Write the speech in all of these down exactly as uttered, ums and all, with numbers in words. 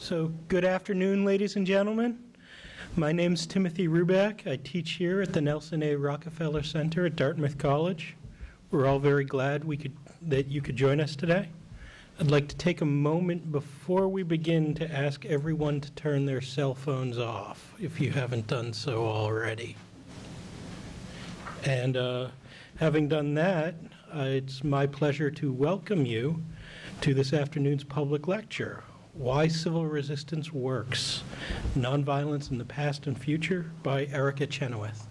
So good afternoon, ladies and gentlemen. My name's Timothy Ruback. I teach here at the Nelson A. Rockefeller Center at Dartmouth College. We're all very glad we could, that you could join us today. I'd like to take a moment before we begin to ask everyone to turn their cell phones off, if you haven't done so already. And uh, having done that, uh, it's my pleasure to welcome you to this afternoon's public lecture, Why Civil Resistance Works, Nonviolence in the Past and Future, by Erica Chenoweth.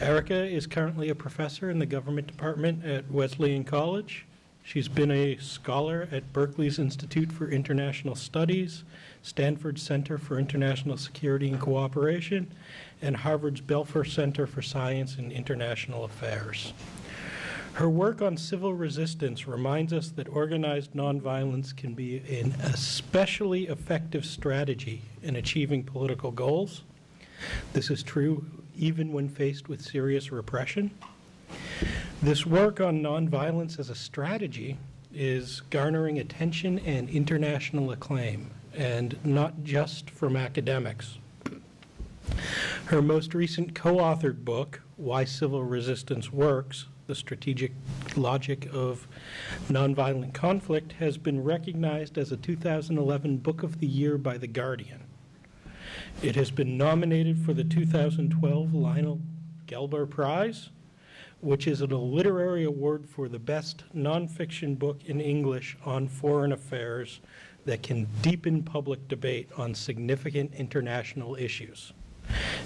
Erica is currently a professor in the government department at Wesleyan College. She's been a scholar at Berkeley's Institute for International Studies, Stanford Center for International Security and Cooperation, and Harvard's Belfer Center for Science and International Affairs. Her work on civil resistance reminds us that organized nonviolence can be an especially effective strategy in achieving political goals. This is true even when faced with serious repression. This work on nonviolence as a strategy is garnering attention and international acclaim, and not just from academics. Her most recent co-authored book, Why Civil Resistance Works, The Strategic Logic of Nonviolent Conflict, has been recognized as a two thousand eleven Book of the Year by The Guardian. It has been nominated for the two thousand twelve Lionel Gelber Prize, which is a literary award for the best nonfiction book in English on foreign affairs that can deepen public debate on significant international issues.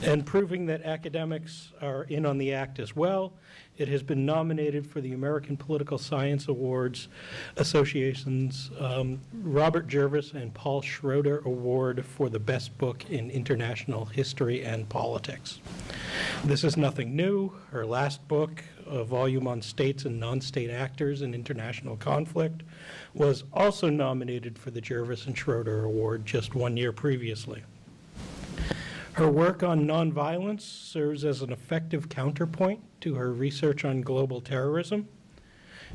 And proving that academics are in on the act as well, it has been nominated for the American Political Science Awards Association's um, Robert Jervis and Paul Schroeder Award for the best book in international history and politics. This is nothing new. Her last book, a volume on states and non-state actors in international conflict, was also nominated for the Jervis and Schroeder Award just one year previously. Her work on nonviolence serves as an effective counterpoint to her research on global terrorism.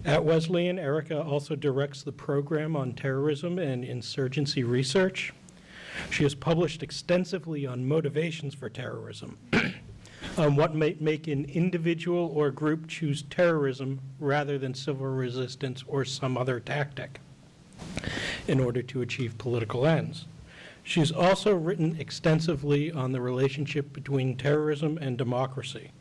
At Wesleyan, Erica also directs the program on terrorism and insurgency research. She has published extensively on motivations for terrorism, on what might make an individual or group choose terrorism rather than civil resistance or some other tactic in order to achieve political ends. She's also written extensively on the relationship between terrorism and democracy.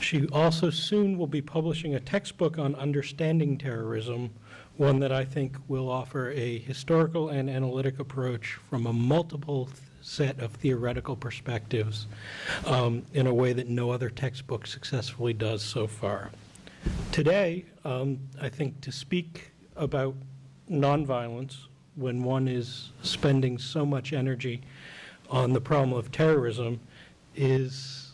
She also soon will be publishing a textbook on understanding terrorism, one that I think will offer a historical and analytic approach from a multiple set of theoretical perspectives um, in a way that no other textbook successfully does so far. Today, um, I think to speak about nonviolence, when one is spending so much energy on the problem of terrorism, is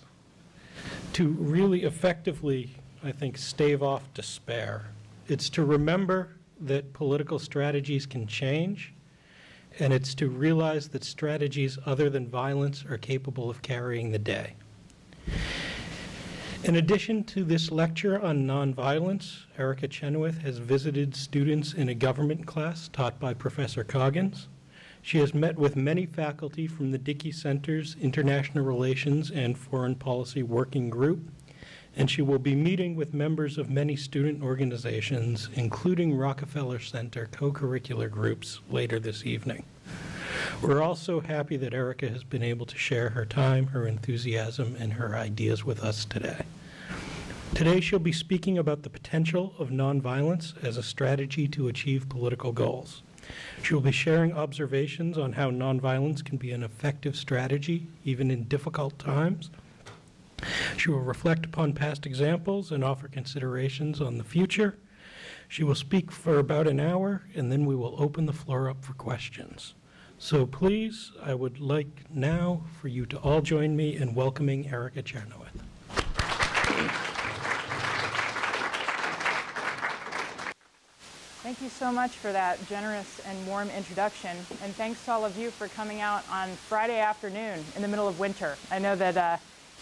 to really effectively, I think, stave off despair. It's to remember that political strategies can change, and it's to realize that strategies other than violence are capable of carrying the day. In addition to this lecture on nonviolence, Erica Chenoweth has visited students in a government class taught by Professor Coggins. She has met with many faculty from the Dickey Center's International Relations and Foreign Policy Working Group, and she will be meeting with members of many student organizations, including Rockefeller Center co-curricular groups, later this evening. We're also happy that Erica has been able to share her time, her enthusiasm, and her ideas with us today. Today she'll be speaking about the potential of nonviolence as a strategy to achieve political goals. She'll be sharing observations on how nonviolence can be an effective strategy, even in difficult times. She will reflect upon past examples and offer considerations on the future. She will speak for about an hour, and then we will open the floor up for questions. So please, I would like now for you to all join me in welcoming Erica Chenoweth. Thank you so much for that generous and warm introduction, and thanks to all of you for coming out on Friday afternoon in the middle of winter. I know that uh,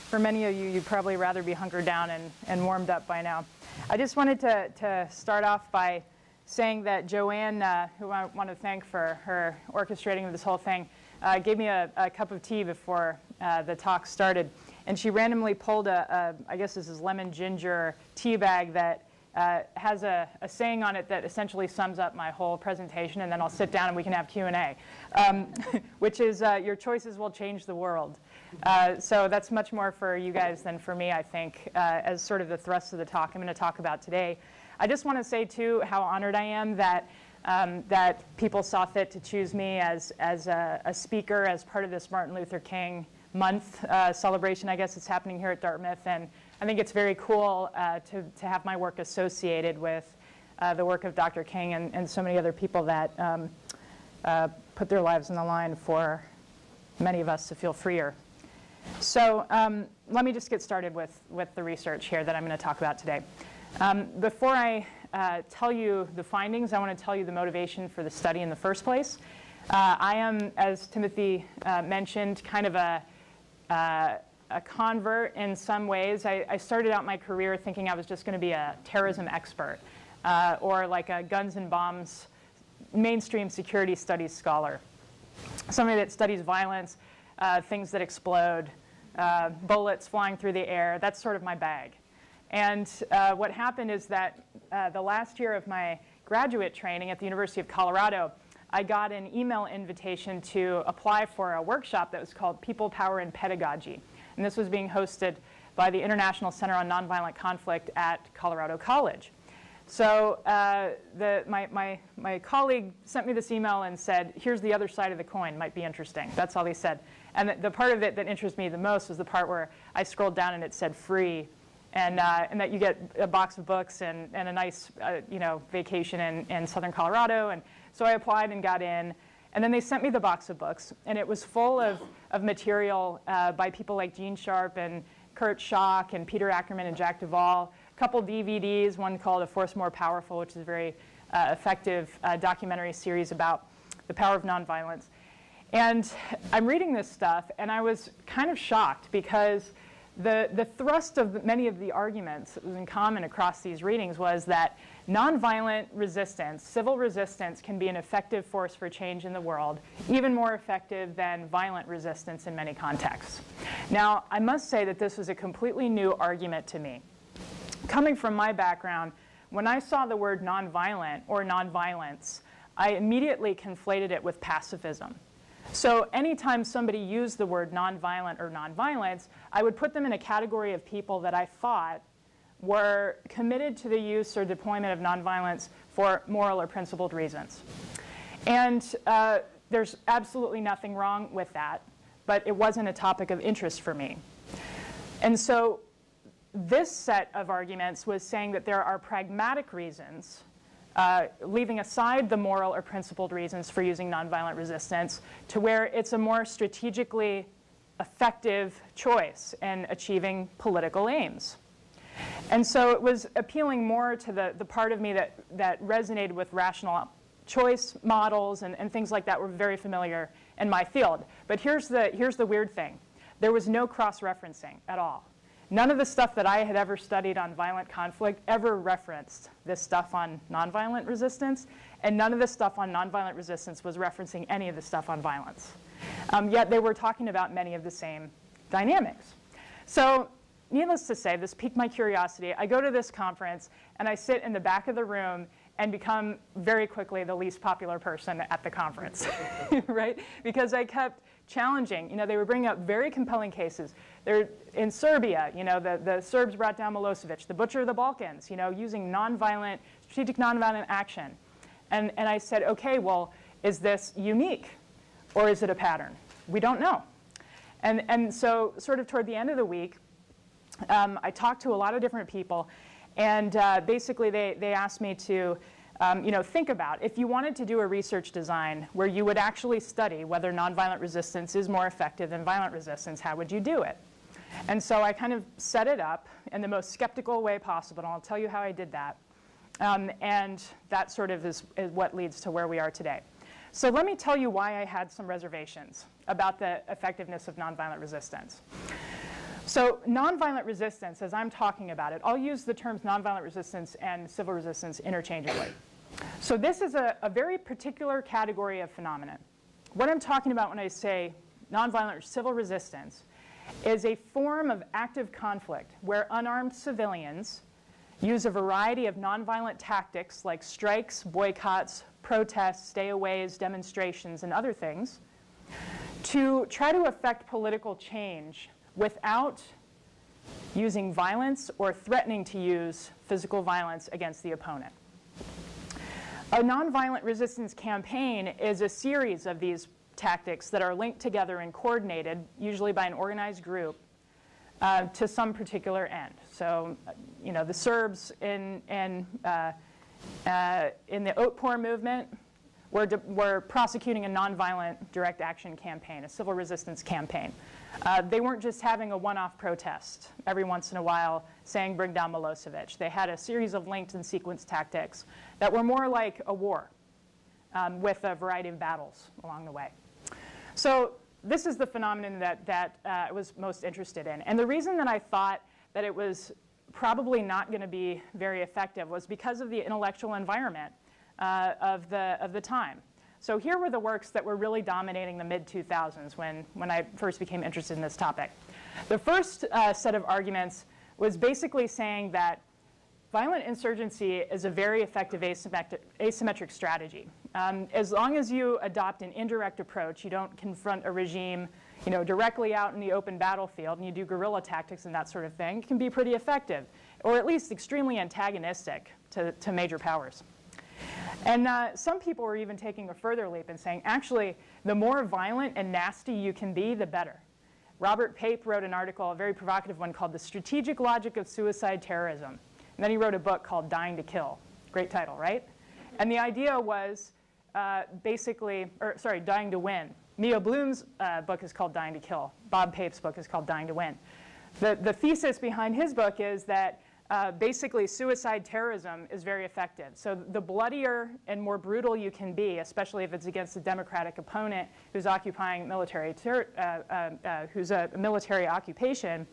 for many of you, you'd probably rather be hunkered down and, and warmed up by now. I just wanted to, to start off by saying that Joanne, uh, who I want to thank for her orchestrating this whole thing, uh, gave me a, a cup of tea before uh, the talk started. And she randomly pulled a, a I guess this is lemon ginger tea bag that uh, has a, a saying on it that essentially sums up my whole presentation. And then I'll sit down and we can have Q and A, um, which is uh, your choices will change the world. Uh, so that's much more for you guys than for me, I think, uh, as sort of the thrust of the talk I'm going to talk about today. I just want to say, too, how honored I am that, um, that people saw fit to choose me as, as a, a speaker as part of this Martin Luther King Month uh, celebration. I guess it's happening here at Dartmouth. And I think it's very cool uh, to, to have my work associated with uh, the work of Doctor King and, and so many other people that um, uh, put their lives on the line for many of us to feel freer. So um, let me just get started with, with the research here that I'm going to talk about today. Um, before I uh, tell you the findings, I want to tell you the motivation for the study in the first place. Uh, I am, as Timothy uh, mentioned, kind of a, uh, a convert in some ways. I, I started out my career thinking I was just going to be a terrorism expert uh, or like a guns and bombs mainstream security studies scholar, somebody that studies violence, uh, things that explode, uh, bullets flying through the air. That's sort of my bag. And uh, what happened is that uh, the last year of my graduate training at the University of Colorado, I got an email invitation to apply for a workshop that was called People, Power, and Pedagogy. And this was being hosted by the International Center on Nonviolent Conflict at Colorado College. So uh, the, my, my, my colleague sent me this email and said, here's the other side of the coin, might be interesting. That's all they said. And the, the part of it that interested me the most was the part where I scrolled down and it said free. And, uh, and that you get a box of books and, and a nice uh, you know, vacation in, in southern Colorado. And so I applied and got in. And then they sent me the box of books. And it was full of, of material uh, by people like Gene Sharp and Kurt Schoch and Peter Ackerman and Jack Duvall. A couple D V Ds, one called A Force More Powerful, which is a very uh, effective uh, documentary series about the power of nonviolence. And I'm reading this stuff. And I was kind of shocked because The, the thrust of many of the arguments that was in common across these readings was that nonviolent resistance, civil resistance, can be an effective force for change in the world, even more effective than violent resistance in many contexts. Now, I must say that this was a completely new argument to me. Coming from my background, when I saw the word nonviolent or nonviolence, I immediately conflated it with pacifism. So anytime somebody used the word nonviolent or nonviolence, I would put them in a category of people that I thought were committed to the use or deployment of nonviolence for moral or principled reasons. And uh, there's absolutely nothing wrong with that, but it wasn't a topic of interest for me. And so this set of arguments was saying that there are pragmatic reasons, Uh, leaving aside the moral or principled reasons for using nonviolent resistance, to where it's a more strategically effective choice in achieving political aims. And so it was appealing more to the, the part of me that, that resonated with rational choice models and, and things like that were very familiar in my field. But here's the, here's the weird thing. There was no cross-referencing at all. None of the stuff that I had ever studied on violent conflict ever referenced this stuff on nonviolent resistance. And none of the stuff on nonviolent resistance was referencing any of the stuff on violence. Um, yet they were talking about many of the same dynamics. So needless to say, this piqued my curiosity. I go to this conference, and I sit in the back of the room and become very quickly the least popular person at the conference, right? Because I kept challenging. You know, they were bringing up very compelling cases. They're in Serbia, you know, the, the Serbs brought down Milosevic, the butcher of the Balkans, you know, using nonviolent, strategic nonviolent action. And, and I said, OK, well, is this unique? Or is it a pattern? We don't know. And, and so sort of toward the end of the week, um, I talked to a lot of different people. And uh, basically, they, they asked me to um, you know, think about, if you wanted to do a research design where you would actually study whether nonviolent resistance is more effective than violent resistance, how would you do it? And so I kind of set it up in the most skeptical way possible. And I'll tell you how I did that. Um, and that sort of is, is what leads to where we are today. So let me tell you why I had some reservations about the effectiveness of nonviolent resistance. So nonviolent resistance, as I'm talking about it, I'll use the terms nonviolent resistance and civil resistance interchangeably. So this is a, a very particular category of phenomena. What I'm talking about when I say nonviolent or civil resistance is a form of active conflict where unarmed civilians use a variety of nonviolent tactics like strikes, boycotts, protests, stayaways, demonstrations, and other things to try to affect political change without using violence or threatening to use physical violence against the opponent. A nonviolent resistance campaign is a series of these tactics that are linked together and coordinated, usually by an organized group, uh, to some particular end. So, you know, the Serbs in, in, uh, uh, in the Otpor movement were, were prosecuting a nonviolent direct action campaign, a civil resistance campaign. Uh, they weren't just having a one-off protest every once in a while saying, bring down Milosevic. They had a series of linked and sequenced tactics that were more like a war um, with a variety of battles along the way. So this is the phenomenon that, that uh, I was most interested in. And the reason that I thought that it was probably not going to be very effective was because of the intellectual environment uh, of, the, of the time. So here were the works that were really dominating the mid two thousands when, when I first became interested in this topic. The first uh, set of arguments was basically saying that violent insurgency is a very effective asymmetric, asymmetric strategy. Um, as long as you adopt an indirect approach, you don't confront a regime you know, directly out in the open battlefield, and you do guerrilla tactics and that sort of thing, it can be pretty effective, or at least extremely antagonistic to, to major powers. And uh, some people were even taking a further leap and saying, actually, the more violent and nasty you can be, the better. Robert Pape wrote an article, a very provocative one, called The Strategic Logic of Suicide Terrorism. And then he wrote a book called Dying to Kill. Great title, right? And the idea was uh, basically, or sorry, Dying to Win. Meo Bloom's uh, book is called Dying to Kill. Bob Pape's book is called Dying to Win. The, the thesis behind his book is that Uh, basically, suicide terrorism is very effective. So the bloodier and more brutal you can be, especially if it's against a democratic opponent who's occupying military, ter uh, uh, uh, who's a military occupation,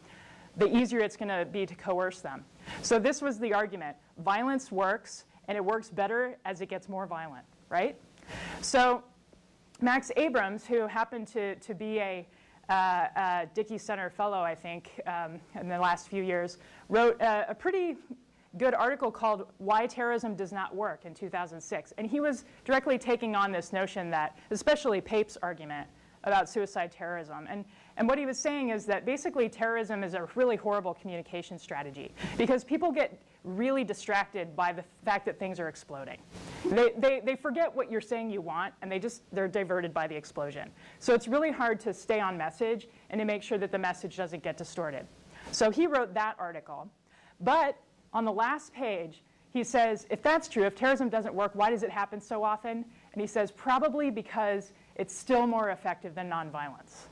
the easier it's going to be to coerce them. So this was the argument: violence works, and it works better as it gets more violent, right? So Max Abrams, who happened to to be a Uh, uh, Dickey Center fellow, I think, um, in the last few years, wrote a, a pretty good article called Why Terrorism Does Not Work in two thousand six. And he was directly taking on this notion that, especially Pape's argument about suicide terrorism. And, and what he was saying is that basically terrorism is a really horrible communication strategy because people get really distracted by the fact that things are exploding. They, they, they forget what you're saying you want, and they just, they're diverted by the explosion. So it's really hard to stay on message and to make sure that the message doesn't get distorted. So he wrote that article. But on the last page, he says, if that's true, if terrorism doesn't work, why does it happen so often? And he says, probably because it's still more effective than nonviolence.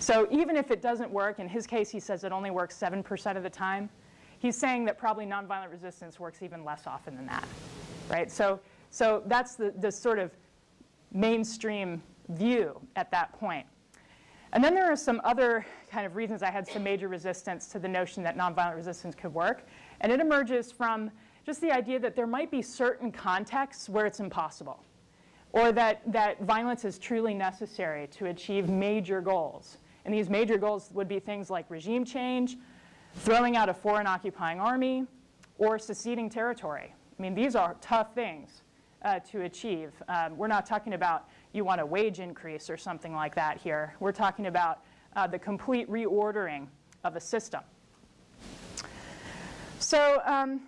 So even if it doesn't work, in his case, he says it only works seven percent of the time, he's saying that probably nonviolent resistance works even less often than that, right? So, so that's the, the sort of mainstream view at that point. And then there are some other kind of reasons I had some major resistance to the notion that nonviolent resistance could work. And it emerges from just the idea that there might be certain contexts where it's impossible, or that, that violence is truly necessary to achieve major goals. And these major goals would be things like regime change, throwing out a foreign occupying army, or seceding territory. I mean, these are tough things uh, to achieve. Um, we're not talking about you want a wage increase or something like that here. We're talking about uh, the complete reordering of a system. So um,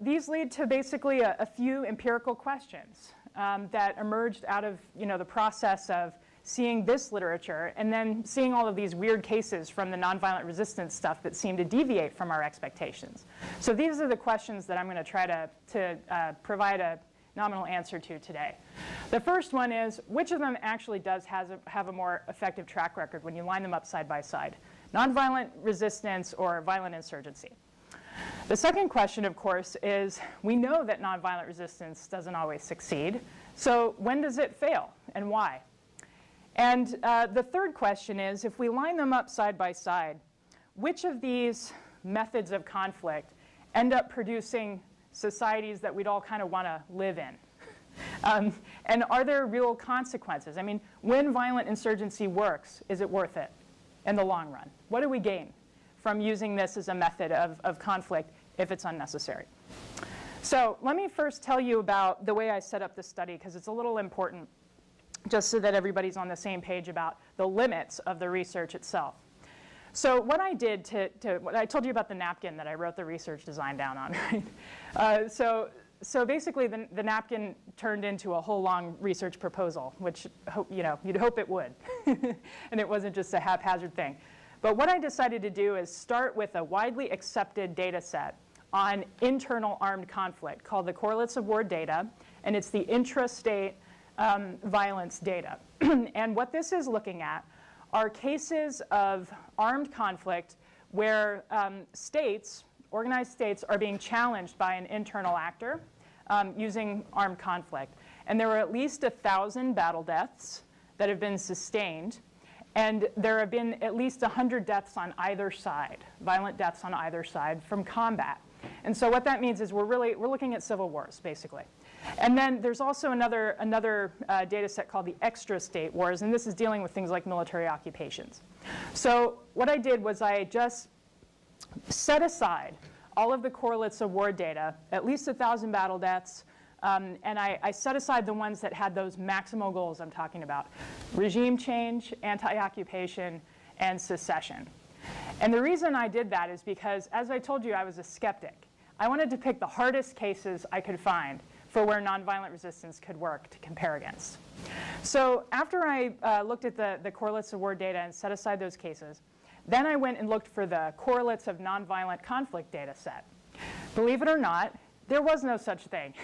these lead to basically a, a few empirical questions um, that emerged out of you know, the process of seeing this literature and then seeing all of these weird cases from the nonviolent resistance stuff that seem to deviate from our expectations. So these are the questions that I'm going to try to, to uh, provide a nominal answer to today. The first one is, which of them actually does has a, have a more effective track record when you line them up side by side? Nonviolent resistance or violent insurgency? The second question, of course, is we know that nonviolent resistance doesn't always succeed. So when does it fail and why? And uh, the third question is, if we line them up side by side, which of these methods of conflict end up producing societies that we'd all kind of want to live in? Um, and are there real consequences? I mean, when violent insurgency works, is it worth it in the long run? What do we gain from using this as a method of, of conflict if it's unnecessary? So let me first tell you about the way I set up this study, because it's a little important, just so that everybody's on the same page about the limits of the research itself. So what I did to, to what I told you about the napkin that I wrote the research design down on, right? Uh, so, so basically, the, the napkin turned into a whole long research proposal, which ho you know, you'd hope it would. And it wasn't just a haphazard thing. But what I decided to do is start with a widely accepted data set on internal armed conflict called the Correlates of War data. And it's the intrastate um, violence data. And what this is looking at are cases of armed conflict where um, states, organized states, are being challenged by an internal actor um, using armed conflict. And there were at least one thousand battle deaths that have been sustained. And there have been at least one hundred deaths on either side, violent deaths on either side from combat. And so what that means is we're really we're looking at civil wars, basically. And then there's also another, another uh, data set called the extrastate wars. And this is dealing with things like military occupations. So what I did was I just set aside all of the Correlates of War data, at least one thousand battle deaths. Um, and I, I set aside the ones that had those maximal goals I'm talking about: regime change, anti-occupation, and secession. And the reason I did that is because, as I told you, I was a skeptic. I wanted to pick the hardest cases I could find for where nonviolent resistance could work to compare against. So after I uh, looked at the, the Correlates of War data and set aside those cases, then I went and looked for the Correlates of Nonviolent Conflict data set. Believe it or not, there was no such thing.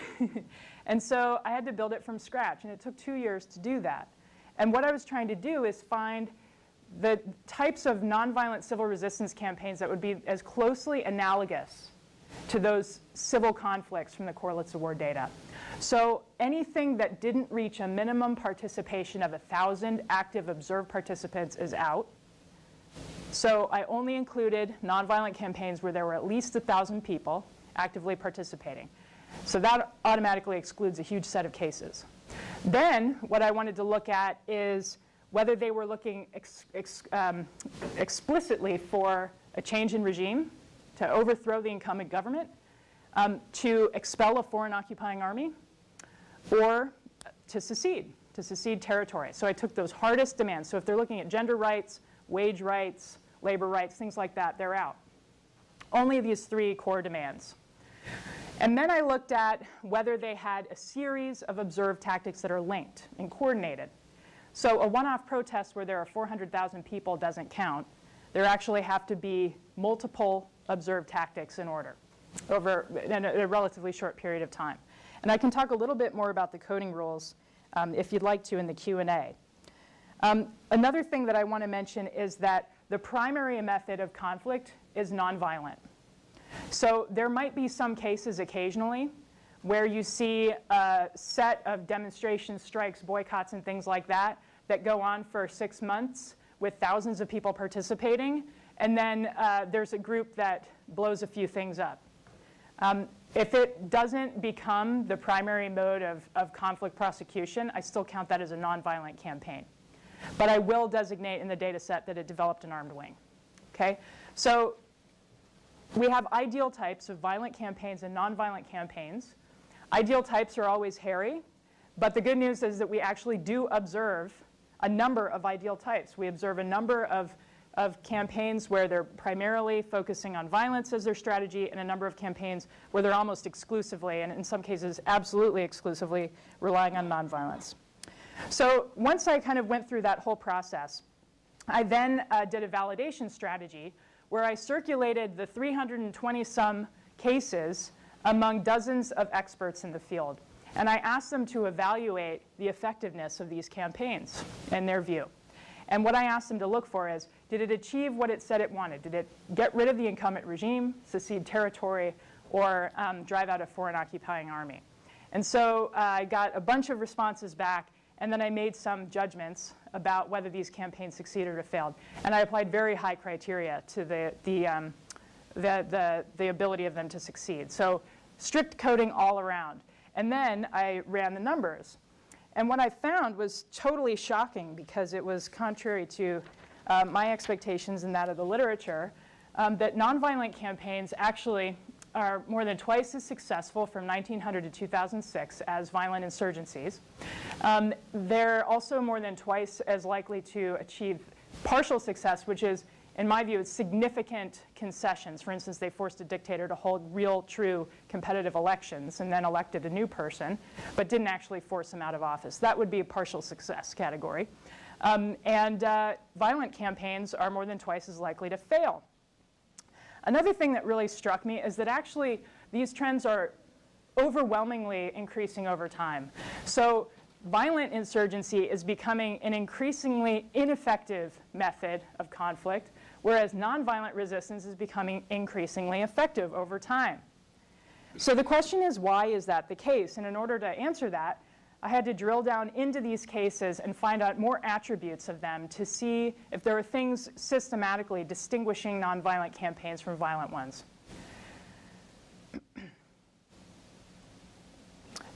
And so I had to build it from scratch. And it took two years to do that. And what I was trying to do is find the types of nonviolent civil resistance campaigns that would be as closely analogous to those civil conflicts from the Correlates of War data. So anything that didn't reach a minimum participation of one thousand active observed participants is out. So I only included nonviolent campaigns where there were at least one thousand people actively participating. So that automatically excludes a huge set of cases. Then what I wanted to look at is whether they were looking ex ex um, explicitly for a change in regime, to overthrow the incumbent government, um, to expel a foreign occupying army, or to secede, to secede territory. So I took those hardest demands. So if they're looking at gender rights, wage rights, labor rights, things like that, they're out. Only these three core demands. And then I looked at whether they had a series of observed tactics that are linked and coordinated. So a one-off protest where there are four hundred thousand people doesn't count. There actually have to be multiple observed tactics in order over in a, in a relatively short period of time. And I can talk a little bit more about the coding rules um, if you'd like to in the Q and A. Um, another thing that I want to mention is that the primary method of conflict is nonviolent. So there might be some cases occasionally where you see a set of demonstrations, strikes, boycotts, and things like that that go on for six months with thousands of people participating. And then uh, there's a group that blows a few things up. Um, if it doesn't become the primary mode of, of conflict prosecution, I still count that as a nonviolent campaign. But I will designate in the data set that it developed an armed wing. Okay? So we have ideal types of violent campaigns and nonviolent campaigns. Ideal types are always hairy. But the good news is that we actually do observe a number of ideal types. We observe a number of, of campaigns where they're primarily focusing on violence as their strategy, and a number of campaigns where they're almost exclusively, and in some cases absolutely exclusively, relying on nonviolence. So once I kind of went through that whole process, I then uh, did a validation strategy where I circulated the three hundred twenty some cases among dozens of experts in the field. And I asked them to evaluate the effectiveness of these campaigns in their view. And what I asked them to look for is, did it achieve what it said it wanted? Did it get rid of the incumbent regime, secede territory, or um, drive out a foreign occupying army? And so uh, I got a bunch of responses back. And then I made some judgments about whether these campaigns succeeded or failed. And I applied very high criteria to the, the, um, the, the, the ability of them to succeed. So strict coding all around. And then I ran the numbers. And what I found was totally shocking, because it was contrary to uh, my expectations and that of the literature, um, that nonviolent campaigns actually are more than twice as successful from nineteen hundred to two thousand six as violent insurgencies. Um, they're also more than twice as likely to achieve partial success, which is, in my view, it's significant concessions. For instance, they forced a dictator to hold real, true, competitive elections and then elected a new person, but didn't actually force him out of office. That would be a partial success category. Um, and uh, violent campaigns are more than twice as likely to fail. Another thing that really struck me is that actually these trends are overwhelmingly increasing over time. So violent insurgency is becoming an increasingly ineffective method of conflict, whereas nonviolent resistance is becoming increasingly effective over time. So the question is, why is that the case? And in order to answer that, I had to drill down into these cases and find out more attributes of them to see if there are things systematically distinguishing nonviolent campaigns from violent ones.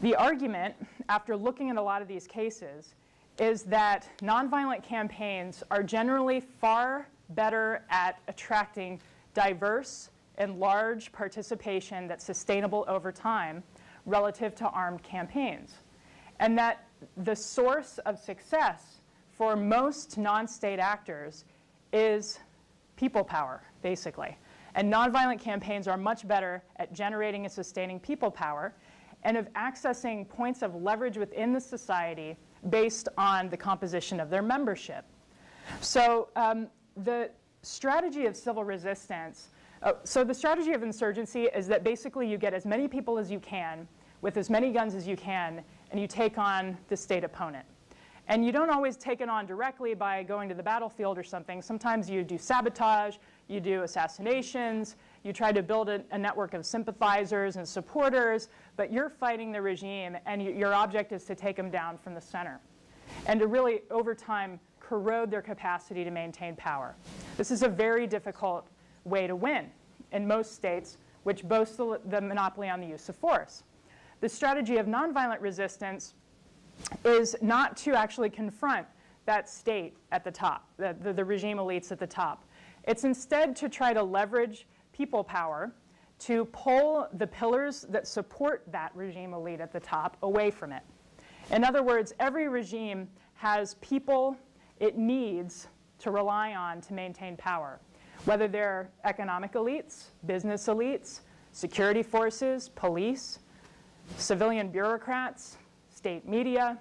The argument, after looking at a lot of these cases, is that nonviolent campaigns are generally far better at attracting diverse and large participation that's sustainable over time relative to armed campaigns. And that the source of success for most non-state actors is people power, basically. And nonviolent campaigns are much better at generating and sustaining people power and of accessing points of leverage within the society based on the composition of their membership. So um, the strategy of civil resistance, uh, so the strategy of insurgency is that basically you get as many people as you can with as many guns as you can, and you take on the state opponent. And you don't always take it on directly by going to the battlefield or something. Sometimes you do sabotage, you do assassinations, you try to build a, a network of sympathizers and supporters, but you're fighting the regime, and y your object is to take them down from the center and to really, over time, corrode their capacity to maintain power. This is a very difficult way to win in most states, which boasts the, the monopoly on the use of force. The strategy of nonviolent resistance is not to actually confront that state at the top, the, the, the regime elites at the top. It's instead to try to leverage people power to pull the pillars that support that regime elite at the top away from it. In other words, every regime has people it needs to rely on to maintain power, whether they're economic elites, business elites, security forces, police, civilian bureaucrats, state media.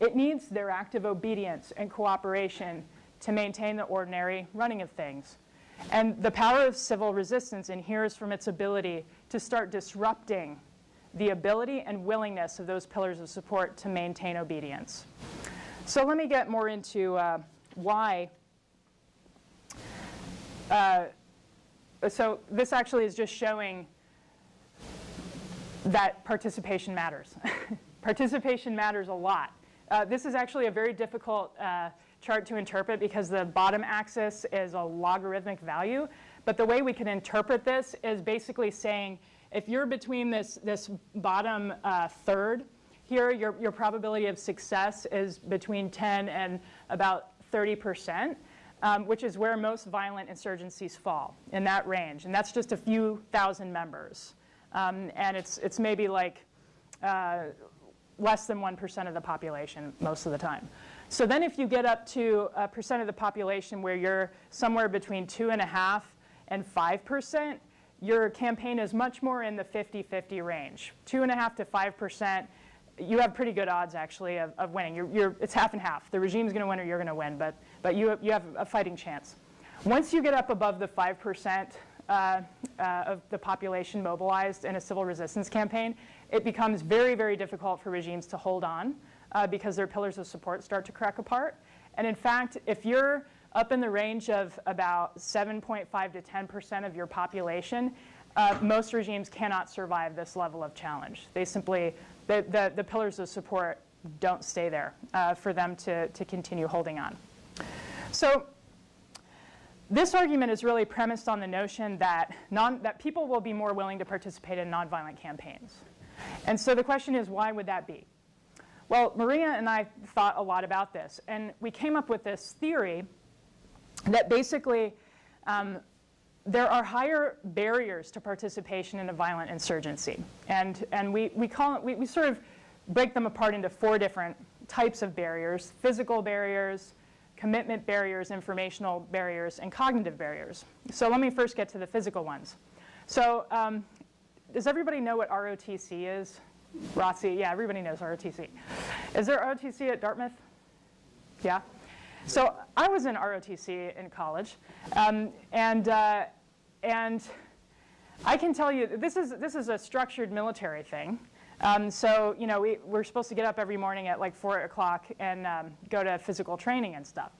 It needs their active obedience and cooperation to maintain the ordinary running of things. And the power of civil resistance inheres from its ability to start disrupting the ability and willingness of those pillars of support to maintain obedience. So let me get more into uh, why. Uh, so this actually is just showing that participation matters. Participation matters a lot. Uh, this is actually a very difficult uh, chart to interpret because the bottom axis is a logarithmic value. But the way we can interpret this is basically saying, if you're between this, this bottom uh, third here, your, your probability of success is between ten and about thirty percent, um, which is where most violent insurgencies fall, in that range. And that's just a few thousand members. Um, and it's, it's maybe like uh, less than one percent of the population most of the time. So then if you get up to a percent of the population where you're somewhere between two point five percent and five percent, your campaign is much more in the fifty fifty range. two point five percent to five percent, you have pretty good odds, actually, of, of winning. You're, you're, it's half and half. The regime's going to win or you're going to win, but, but you, you have a fighting chance. Once you get up above the five percent, Uh, uh, of the population mobilized in a civil resistance campaign, it becomes very, very difficult for regimes to hold on uh, because their pillars of support start to crack apart. And in fact, if you're up in the range of about seven point five to ten percent of your population, uh, most regimes cannot survive this level of challenge. They simply, the, the, the pillars of support don't stay there uh, for them to, to continue holding on. So This argument is really premised on the notion that, non, that people will be more willing to participate in nonviolent campaigns. And so the question is, why would that be? Well, Maria and I thought a lot about this. And we came up with this theory that basically um, there are higher barriers to participation in a violent insurgency. And, and we, we, call it, we, we sort of break them apart into four different types of barriers: physical barriers, commitment barriers, informational barriers, and cognitive barriers. So let me first get to the physical ones. So um, does everybody know what R O T C is? R O T C, yeah, everybody knows R O T C. Is there R O T C at Dartmouth? Yeah? So I was in R O T C in college. Um, and, uh, and I can tell you, this is, this is a structured military thing. Um, so, you know, we, we're supposed to get up every morning at like four o'clock and um, go to physical training and stuff.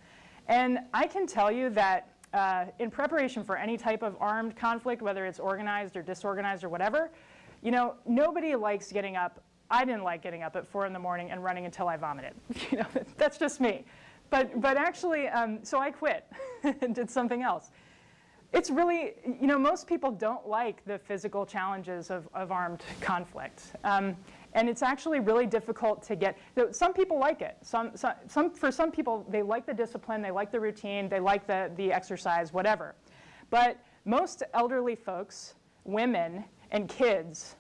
And I can tell you that uh, in preparation for any type of armed conflict, whether it's organized or disorganized or whatever, you know, nobody likes getting up. I didn't like getting up at four in the morning and running until I vomited. You know, that's just me. But, but actually, um, so I quit and did something else. It's really, you know, most people don't like the physical challenges of, of armed conflict. Um, and it's actually really difficult to get. So some people like it. Some, some, some, for some people, they like the discipline, they like the routine, they like the, the exercise, whatever. But most elderly folks, women, and kids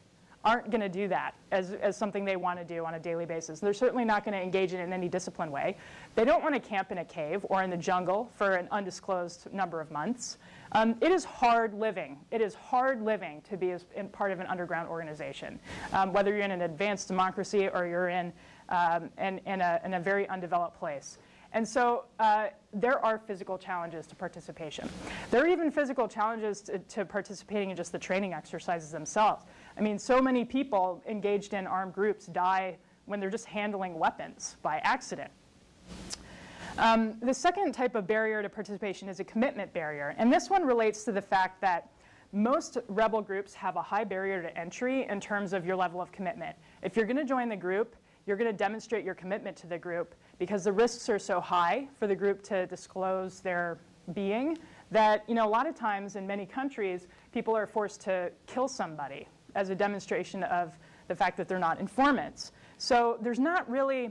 aren't going to do that as, as something they want to do on a daily basis. They're certainly not going to engage in it in any disciplined way. They don't want to camp in a cave or in the jungle for an undisclosed number of months. Um, it is hard living. It is hard living to be as in part of an underground organization, um, whether you're in an advanced democracy or you're in, um, in, in, a, in a very undeveloped place. And so uh, there are physical challenges to participation. There are even physical challenges to, to participating in just the training exercises themselves. I mean, so many people engaged in armed groups die when they're just handling weapons by accident. Um, the second type of barrier to participation is a commitment barrier. And this one relates to the fact that most rebel groups have a high barrier to entry in terms of your level of commitment. If you're going to join the group, you're going to demonstrate your commitment to the group, because the risks are so high for the group to disclose their being that, you know, a lot of times in many countries, people are forced to kill somebody as a demonstration of the fact that they're not informants. So there's not really,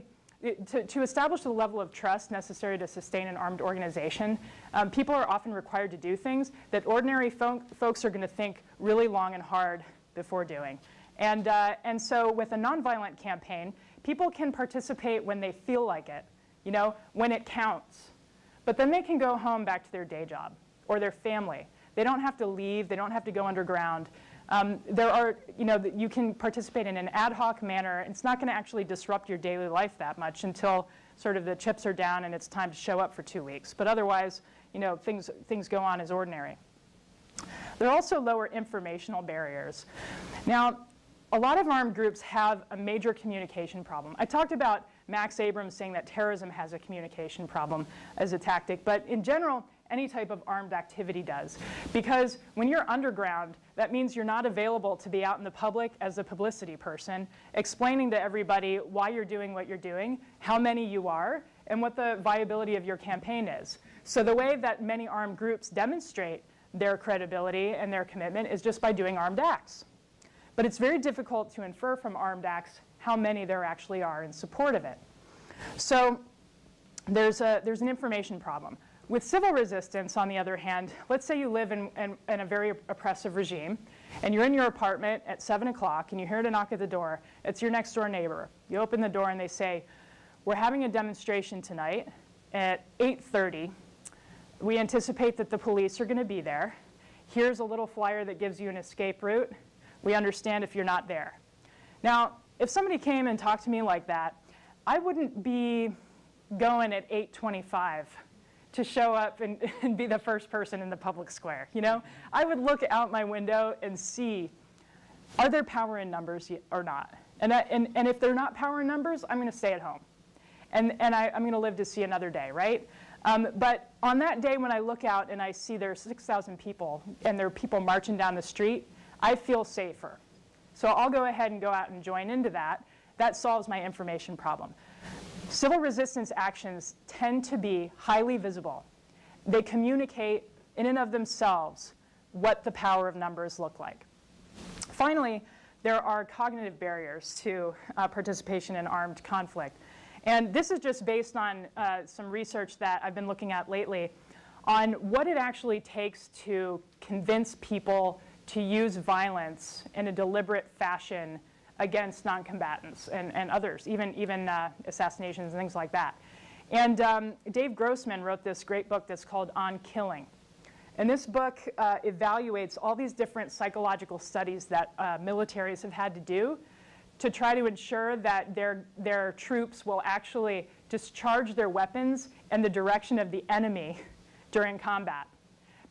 to, to establish the level of trust necessary to sustain an armed organization, um, people are often required to do things that ordinary fo folks are going to think really long and hard before doing. And, uh, and so with a nonviolent campaign, people can participate when they feel like it, you know, when it counts. But then they can go home back to their day job or their family. They don't have to leave. They don't have to go underground. Um, there are, you know, you can participate in an ad hoc manner. It's not going to actually disrupt your daily life that much until sort of the chips are down and it's time to show up for two weeks. But otherwise, you know, things, things go on as ordinary. There are also lower informational barriers. Now, a lot of armed groups have a major communication problem. I talked about Max Abrams saying that terrorism has a communication problem as a tactic, but in general, any type of armed activity does. Because when you're underground, that means you're not available to be out in the public as a publicity person, explaining to everybody why you're doing what you're doing, how many you are, and what the viability of your campaign is. So the way that many armed groups demonstrate their credibility and their commitment is just by doing armed acts. But it's very difficult to infer from armed acts how many there actually are in support of it. So there's, a, there's an information problem. With civil resistance, on the other hand, let's say you live in, in, in a very oppressive regime, and you're in your apartment at seven o'clock, and you hear a knock at the door. It's your next door neighbor. You open the door, and they say, we're having a demonstration tonight at eight thirty. We anticipate that the police are going to be there. Here's a little flyer that gives you an escape route. We understand if you're not there. Now, if somebody came and talked to me like that, I wouldn't be going at eight twenty-five to show up and, and be the first person in the public square. You know, I would look out my window and see, are there power in numbers or not? And, I, and, and if they're not power in numbers, I'm going to stay at home. And, and I, I'm going to live to see another day, right? Um, but on that day when I look out and I see there's six thousand people, and there are people marching down the street, I feel safer. So I'll go ahead and go out and join into that. That solves my information problem. Civil resistance actions tend to be highly visible. They communicate in and of themselves what the power of numbers look like. Finally, there are cognitive barriers to uh, participation in armed conflict. And this is just based on uh, some research that I've been looking at lately on what it actually takes to convince people to use violence in a deliberate fashion against non-combatants and, and others, even, even uh, assassinations and things like that. And um, Dave Grossman wrote this great book that's called On Killing. And this book uh, evaluates all these different psychological studies that uh, militaries have had to do to try to ensure that their, their troops will actually discharge their weapons in the direction of the enemy during combat.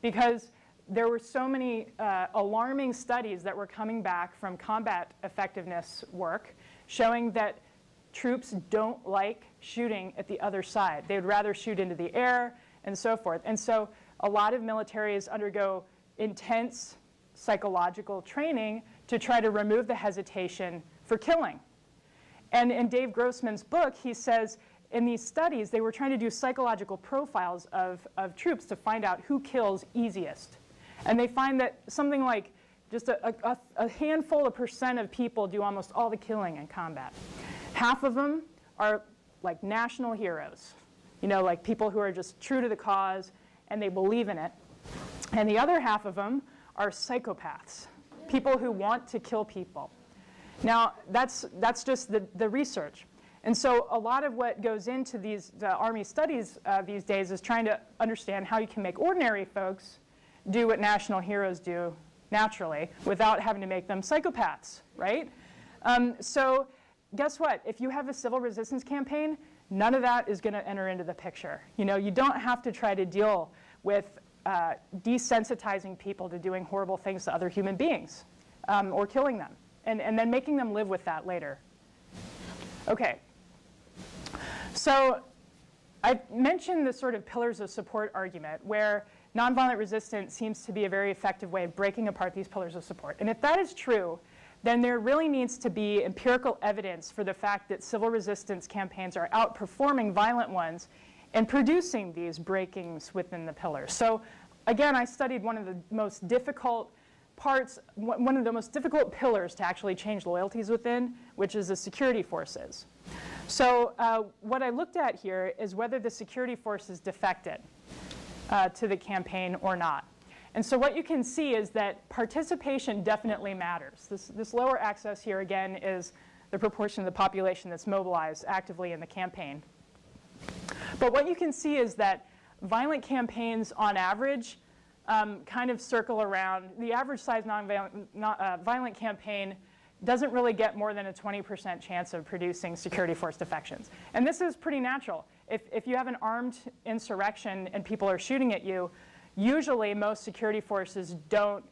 Because there were so many uh, alarming studies that were coming back from combat effectiveness work showing that troops don't like shooting at the other side. They would rather shoot into the air and so forth. And so a lot of militaries undergo intense psychological training to try to remove the hesitation for killing. And in Dave Grossman's book, he says in these studies, they were trying to do psychological profiles of, of troops to find out who kills easiest. And they find that something like just a, a, a handful of percent of people do almost all the killing in combat. Half of them are like national heroes, you know, like people who are just true to the cause and they believe in it. And the other half of them are psychopaths, people who want to kill people. Now, that's, that's just the, the research. And so a lot of what goes into these the Army studies uh, these days is trying to understand how you can make ordinary folks do what national heroes do naturally without having to make them psychopaths, right? Um, so guess what? If you have a civil resistance campaign, none of that is going to enter into the picture. You know, you don't have to try to deal with uh, desensitizing people to doing horrible things to other human beings um, or killing them and, and then making them live with that later. Okay. So I mentioned the sort of pillars of support argument where nonviolent resistance seems to be a very effective way of breaking apart these pillars of support. And if that is true, then there really needs to be empirical evidence for the fact that civil resistance campaigns are outperforming violent ones and producing these breakings within the pillars. So again, I studied one of the most difficult parts, one of the most difficult pillars to actually change loyalties within, which is the security forces. So uh, what I looked at here is whether the security forces defected uh, to the campaign or not. And so what you can see is that participation definitely matters. This, this lower axis here, again, is the proportion of the population that's mobilized actively in the campaign. But what you can see is that violent campaigns, on average, um, kind of circle around. The average size non-violent, non, uh, violent campaign doesn't really get more than a twenty percent chance of producing security force defections. And this is pretty natural. If, if you have an armed insurrection and people are shooting at you, usually, most security forces don't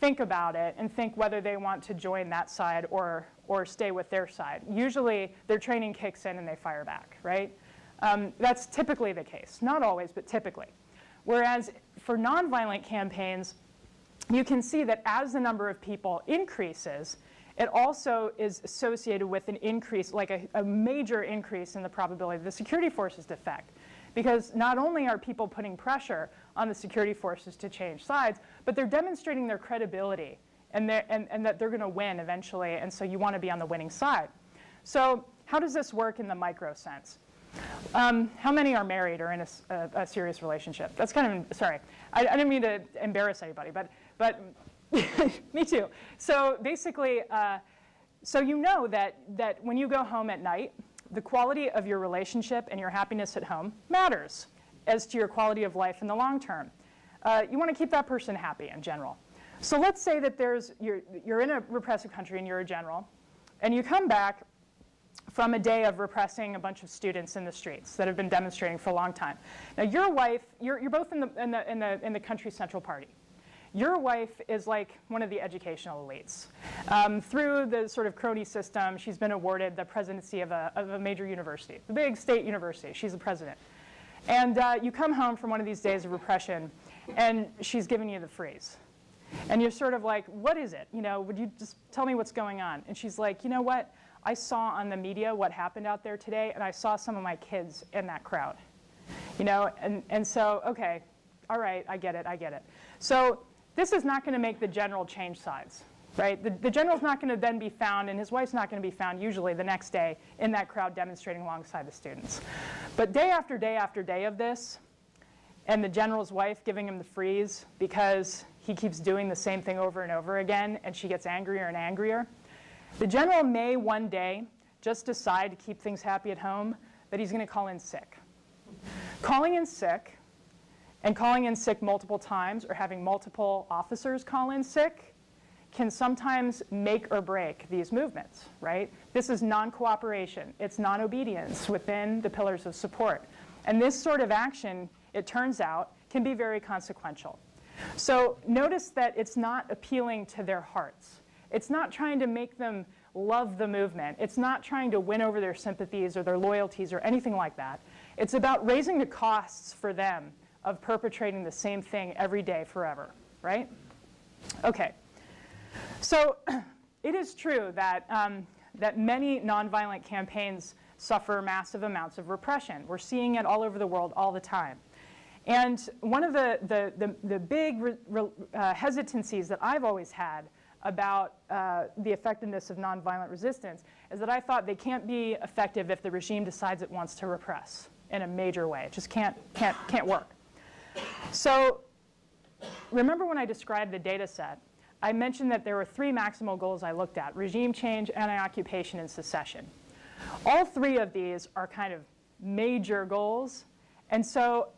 think about it and think whether they want to join that side or, or stay with their side. Usually, their training kicks in and they fire back, right? Um, that's typically the case. Not always, but typically. Whereas for nonviolent campaigns, you can see that as the number of people increases, it also is associated with an increase, like a, a major increase in the probability of the security forces defect. Because not only are people putting pressure on the security forces to change sides, but they're demonstrating their credibility and, and, and that they're going to win eventually. And so you want to be on the winning side. So how does this work in the micro sense? Um, how many are married or in a, a, a serious relationship? That's kind of, sorry, I, I didn't mean to embarrass anybody, but, but me too. So basically, uh, so you know that, that when you go home at night, the quality of your relationship and your happiness at home matters as to your quality of life in the long term. Uh, you want to keep that person happy in general. So let's say that there's, you're, you're in a repressive country and you're a general, and you come back from a day of repressing a bunch of students in the streets that have been demonstrating for a long time. Now your wife, you're, you're both in the, in, the, in, the, in the country's central party. Your wife is like one of the educational elites. Um, through the sort of crony system, she's been awarded the presidency of a, of a major university, the big state university. She's the president. And uh, you come home from one of these days of repression, and she's giving you the freeze. And you're sort of like, what is it? You know, would you just tell me what's going on? And she's like, you know what? I saw on the media what happened out there today, and I saw some of my kids in that crowd. You know, and, and so, OK, all right, I get it, I get it. So this is not going to make the general change sides, right? The, the general's not going to then be found, and his wife's not going to be found usually the next day in that crowd demonstrating alongside the students. But day after day after day of this, and the general's wife giving him the freeze because he keeps doing the same thing over and over again, and she gets angrier and angrier, the general may one day just decide to keep things happy at home that he's going to call in sick. Calling in sick and calling in sick multiple times or having multiple officers call in sick can sometimes make or break these movements, right? This is non-cooperation. It's non-obedience within the pillars of support. And this sort of action, it turns out, can be very consequential. So notice that it's not appealing to their hearts. It's not trying to make them love the movement. It's not trying to win over their sympathies or their loyalties or anything like that. It's about raising the costs for them of perpetrating the same thing every day forever, right? OK. So it is true that, um, that many nonviolent campaigns suffer massive amounts of repression. We're seeing it all over the world all the time. And one of the, the, the, the big re, re, uh, hesitancies that I've always had about uh, the effectiveness of nonviolent resistance is that I thought they can't be effective if the regime decides it wants to repress in a major way. It just can't, can't, can't work. So remember when I described the data set, I mentioned that there were three maximal goals I looked at: regime change, anti-occupation, and secession. All three of these are kind of major goals. And so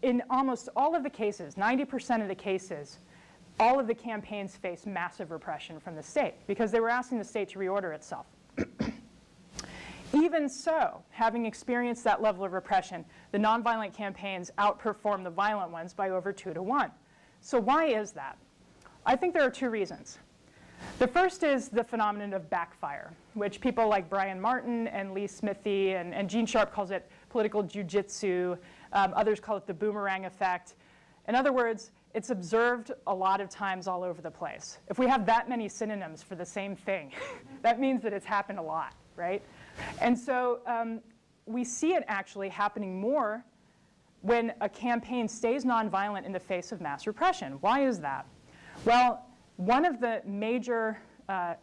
in almost all of the cases, ninety percent of the cases, all of the campaigns faced massive repression from the state because they were asking the state to reorder itself. Even so, having experienced that level of repression, the nonviolent campaigns outperform the violent ones by over two to one. So why is that? I think there are two reasons. The first is the phenomenon of backfire, which people like Brian Martin and Lee Smithy and, and Gene Sharp calls it political jujitsu. Um, others call it the boomerang effect. In other words, it's observed a lot of times all over the place. If we have that many synonyms for the same thing, that means that it's happened a lot, right? And so um, we see it actually happening more when a campaign stays nonviolent in the face of mass repression. Why is that? Well, one of the major uh,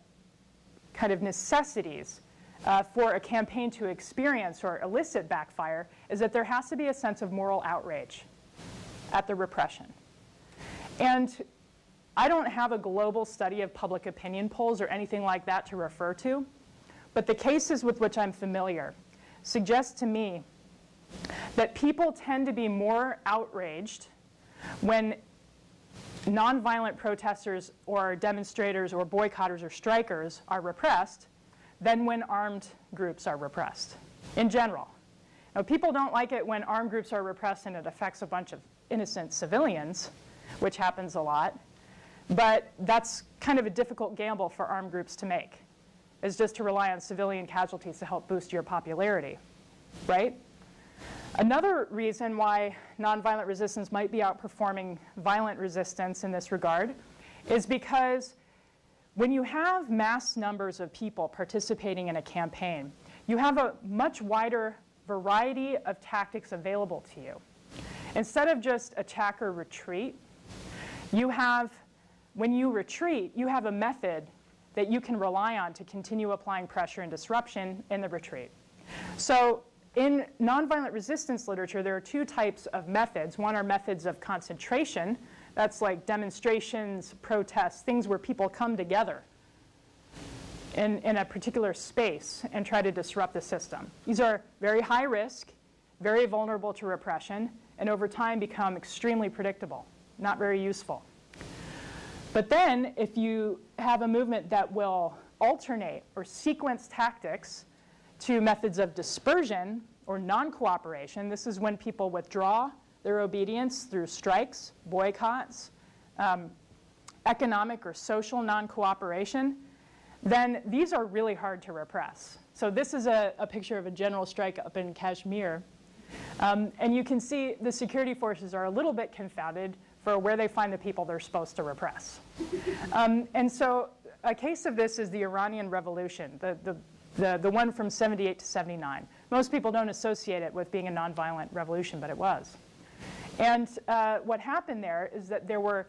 kind of necessities uh, for a campaign to experience or elicit backfire is that there has to be a sense of moral outrage at the repression. And I don't have a global study of public opinion polls or anything like that to refer to. But the cases with which I'm familiar suggest to me that people tend to be more outraged when nonviolent protesters or demonstrators or boycotters or strikers are repressed than when armed groups are repressed in general. Now, people don't like it when armed groups are repressed and it affects a bunch of innocent civilians, which happens a lot. But that's kind of a difficult gamble for armed groups to make, is just to rely on civilian casualties to help boost your popularity, right? Another reason why nonviolent resistance might be outperforming violent resistance in this regard is because when you have mass numbers of people participating in a campaign, you have a much wider variety of tactics available to you. Instead of just attack or retreat, you have, when you retreat, you have a method that you can rely on to continue applying pressure and disruption in the retreat. So in nonviolent resistance literature, there are two types of methods. One are methods of concentration. That's like demonstrations, protests, things where people come together in, in a particular space and try to disrupt the system. These are very high risk, very vulnerable to repression, and over time become extremely predictable. Not very useful. But then if you have a movement that will alternate or sequence tactics to methods of dispersion or non-cooperation, this is when people withdraw their obedience through strikes, boycotts, um, economic or social non-cooperation, then these are really hard to repress. So this is a, a picture of a general strike up in Kashmir. Um, and you can see the security forces are a little bit confounded for where they find the people they're supposed to repress. Um, and so a case of this is the Iranian Revolution, the, the, the, the one from seventy-eight to seventy-nine. Most people don't associate it with being a nonviolent revolution, but it was. And uh, what happened there is that there were,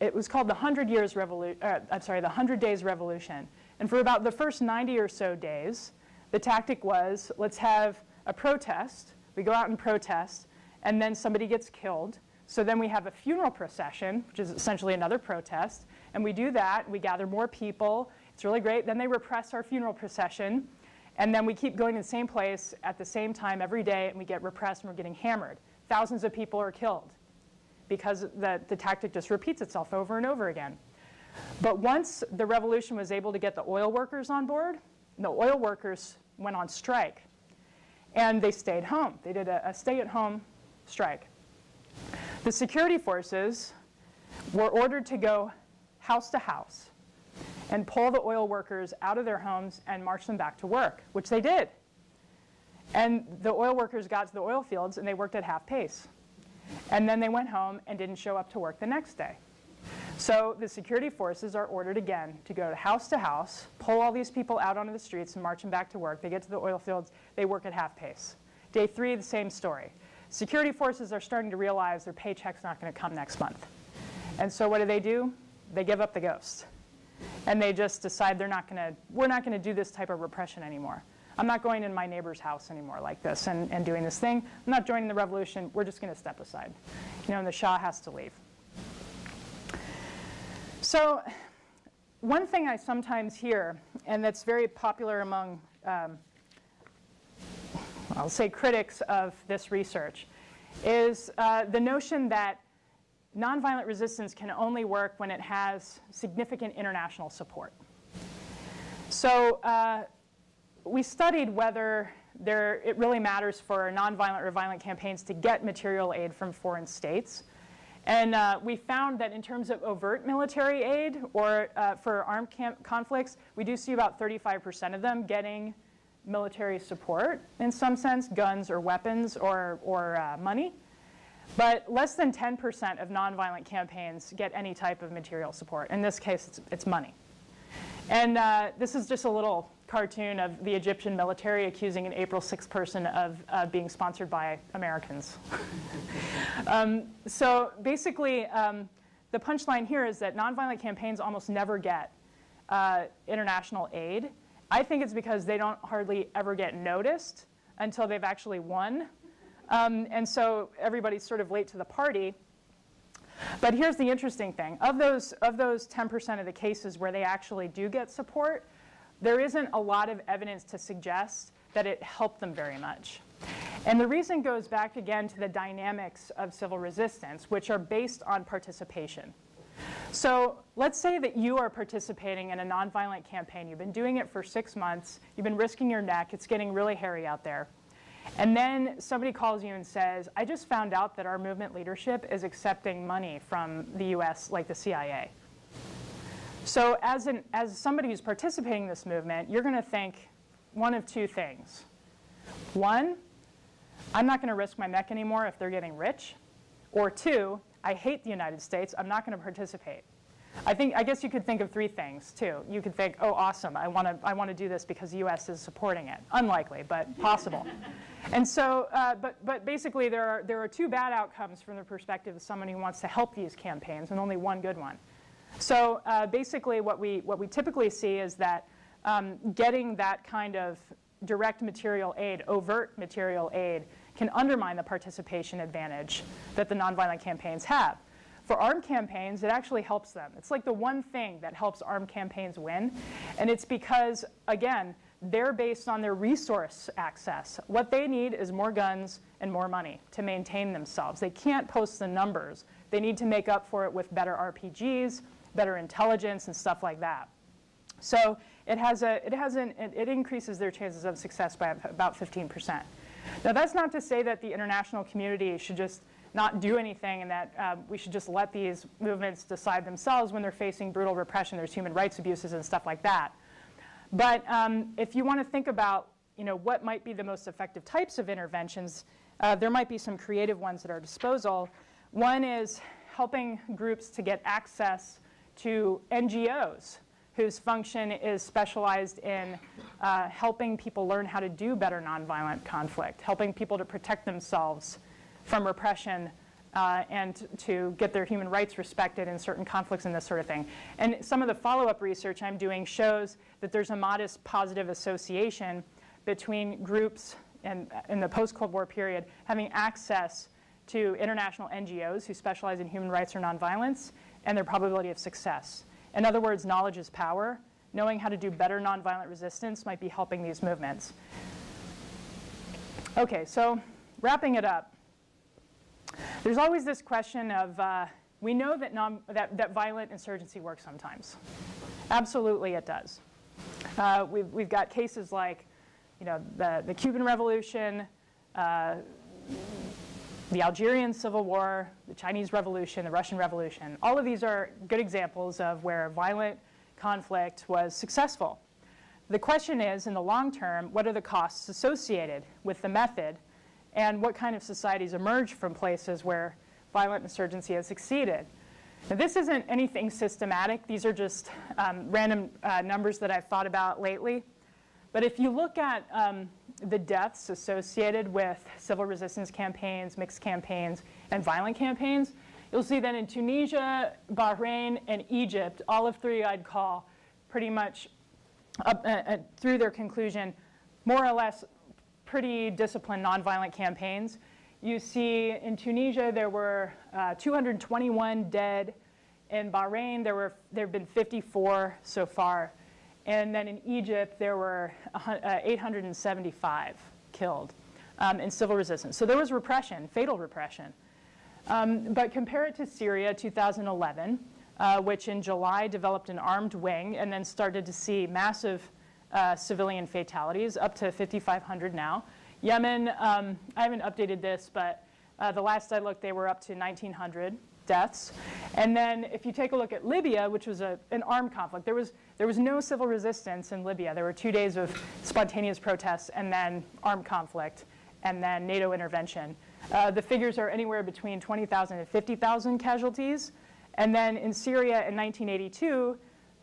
it was called the Hundred Years Revolution, uh, I'm sorry, the Hundred Days Revolution. And for about the first ninety or so days, the tactic was, let's have a protest. We go out and protest, and then somebody gets killed. So then we have a funeral procession, which is essentially another protest. And we do that. We gather more people. It's really great. Then they repress our funeral procession. And then we keep going to the same place at the same time every day, and we get repressed, and we're getting hammered. Thousands of people are killed because the, the tactic just repeats itself over and over again. But once the revolution was able to get the oil workers on board, the oil workers went on strike. And they stayed home. They did a, a stay-at-home strike. The security forces were ordered to go house to house and pull the oil workers out of their homes and march them back to work, which they did. And the oil workers got to the oil fields, and they worked at half pace. And then they went home and didn't show up to work the next day. So the security forces are ordered again to go house to house, pull all these people out onto the streets, and march them back to work. They get to the oil fields. They work at half pace. Day three, the same story. Security forces are starting to realize their paycheck's not going to come next month. And so what do they do? They give up the ghost. And they just decide they're not going to, we're not going to do this type of repression anymore. I'm not going in my neighbor's house anymore like this and, and doing this thing. I'm not joining the revolution. We're just going to step aside. You know, and the Shah has to leave. So one thing I sometimes hear, and that's very popular among, um, I'll say, critics of this research, is uh, the notion that nonviolent resistance can only work when it has significant international support. So uh, we studied whether there, it really matters for nonviolent or violent campaigns to get material aid from foreign states. And uh, we found that in terms of overt military aid or uh, for armed conflicts, we do see about thirty-five percent of them getting military support in some sense, guns or weapons or, or uh, money. But less than ten percent of nonviolent campaigns get any type of material support. In this case, it's, it's money. And uh, this is just a little cartoon of the Egyptian military accusing an April sixth person of uh, being sponsored by Americans. um, so basically, um, the punchline here is that nonviolent campaigns almost never get uh, international aid. I think it's because they don't hardly ever get noticed until they've actually won. Um, and so everybody's sort of late to the party. But here's the interesting thing. Of those, of those ten percent of the cases where they actually do get support, there isn't a lot of evidence to suggest that it helped them very much. And the reason goes back again to the dynamics of civil resistance, which are based on participation. So let's say that you are participating in a nonviolent campaign. You've been doing it for six months. You've been risking your neck. It's getting really hairy out there. And then somebody calls you and says, I just found out that our movement leadership is accepting money from the U S, like the C I A. So as, an, as somebody who's participating in this movement, you're going to think one of two things. One, I'm not going to risk my neck anymore if they're getting rich. Or two, I hate the United States. I'm not going to participate. I, think, I guess you could think of three things, too. You could think, oh, awesome. I want to I want to do this because the U S is supporting it. Unlikely, but possible. And so, uh, but, but basically, there are, there are two bad outcomes from the perspective of someone who wants to help these campaigns, and only one good one. So uh, basically, what we, what we typically see is that um, getting that kind of direct material aid, overt material aid, can undermine the participation advantage that the nonviolent campaigns have. For armed campaigns, it actually helps them. It's like the one thing that helps armed campaigns win. And it's because, again, they're based on their resource access. What they need is more guns and more money to maintain themselves. They can't post the numbers. They need to make up for it with better R P Gs, better intelligence, and stuff like that. So it, has a, it, has an, it increases their chances of success by about fifteen percent. Now, that's not to say that the international community should just not do anything and that uh, we should just let these movements decide themselves when they're facing brutal repression. There's human rights abuses and stuff like that. But um, if you want to think about you know, what might be the most effective types of interventions, uh, there might be some creative ones at our disposal. One is helping groups to get access to N G Os whose function is specialized in uh, helping people learn how to do better nonviolent conflict, helping people to protect themselves from repression uh, and to get their human rights respected in certain conflicts and this sort of thing. And some of the follow-up research I'm doing shows that there's a modest positive association between groups in, in the post-Cold War period having access to international N G Os who specialize in human rights or nonviolence and their probability of success. In other words, knowledge is power. Knowing how to do better nonviolent resistance might be helping these movements. OK, so wrapping it up, there's always this question of uh, we know that, non that, that violent insurgency works sometimes. Absolutely, it does. Uh, we've, we've got cases like you know, the, the Cuban Revolution, uh, the Algerian Civil War, the Chinese Revolution, the Russian Revolution. All of these are good examples of where violent conflict was successful. The question is, in the long term, what are the costs associated with the method, and what kind of societies emerge from places where violent insurgency has succeeded? Now, this isn't anything systematic. These are just um, random uh, numbers that I've thought about lately. But if you look at um, the deaths associated with civil resistance campaigns, mixed campaigns, and violent campaigns, you'll see that in Tunisia, Bahrain, and Egypt, all of three I'd call pretty much up, uh, uh, through their conclusion, more or less pretty disciplined nonviolent campaigns. You see in Tunisia there were uh, two hundred twenty-one dead. In Bahrain, there were there have been fifty-four so far. And then in Egypt, there were eight hundred seventy-five killed um, in civil resistance. So there was repression, fatal repression. Um, but compare it to Syria two thousand eleven, uh, which in July developed an armed wing and then started to see massive uh, civilian fatalities, up to fifty-five hundred now. Yemen, um, I haven't updated this, but uh, the last I looked, they were up to nineteen hundred. Deaths. And then if you take a look at Libya, which was a, an armed conflict, there was, there was no civil resistance in Libya. There were two days of spontaneous protests and then armed conflict and then NATO intervention. Uh, the figures are anywhere between twenty thousand and fifty thousand casualties. And then in Syria in nineteen eighty-two,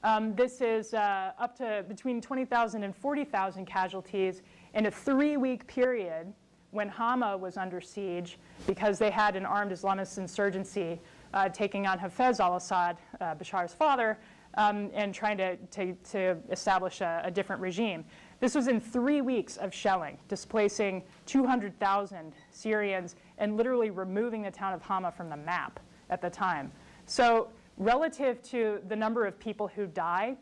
um, this is uh, up to between twenty thousand and forty thousand casualties in a three-week period when Hama was under siege because they had an armed Islamist insurgency Uh, taking on Hafez al-Assad, uh, Bashar's father, um, and trying to, to, to establish a, a different regime. This was in three weeks of shelling, displacing two hundred thousand Syrians and literally removing the town of Hama from the map at the time. So relative to the number of people who die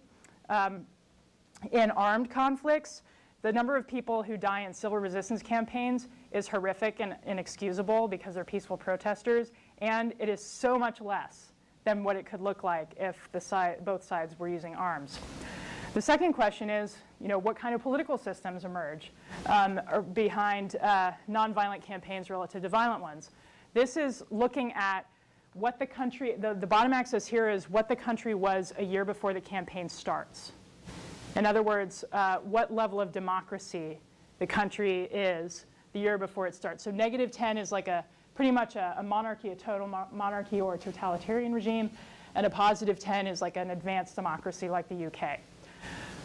um, in armed conflicts, the number of people who die in civil resistance campaigns is horrific and inexcusable because they're peaceful protesters. And it is so much less than what it could look like if the si both sides were using arms. The second question is, you know, what kind of political systems emerge um, or behind uh, nonviolent campaigns relative to violent ones? This is looking at what the country, the, the bottom axis here is what the country was a year before the campaign starts. In other words, uh, what level of democracy the country is the year before it starts. So negative ten is like a pretty much a, a monarchy, a total mo monarchy or a totalitarian regime, and a positive ten is like an advanced democracy like the U K.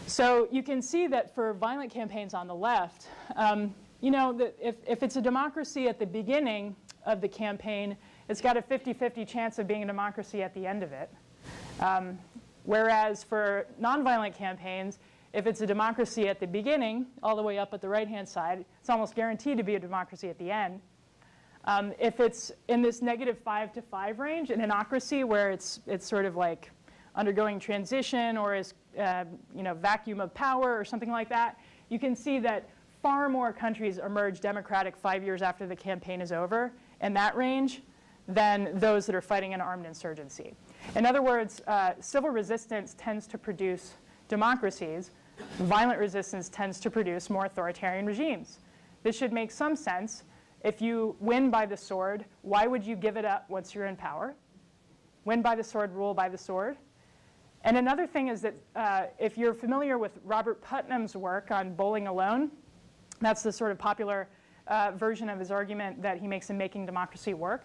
So you can see that for violent campaigns on the left, um, you know, the, if, if it's a democracy at the beginning of the campaign, it's got a fifty fifty chance of being a democracy at the end of it. Um, whereas for nonviolent campaigns, if it's a democracy at the beginning, all the way up at the right-hand side, it's almost guaranteed to be a democracy at the end. Um, if it's in this negative five to five range, an anocracy where it's it's sort of like undergoing transition or is uh, you know vacuum of power or something like that, you can see that far more countries emerge democratic five years after the campaign is over in that range than those that are fighting an armed insurgency. In other words, uh, civil resistance tends to produce democracies. Violent resistance tends to produce more authoritarian regimes. This should make some sense. If you win by the sword, why would you give it up once you're in power? Win by the sword, rule by the sword. And another thing is that uh, if you're familiar with Robert Putnam's work on Bowling Alone, that's the sort of popular uh, version of his argument that he makes in Making Democracy Work.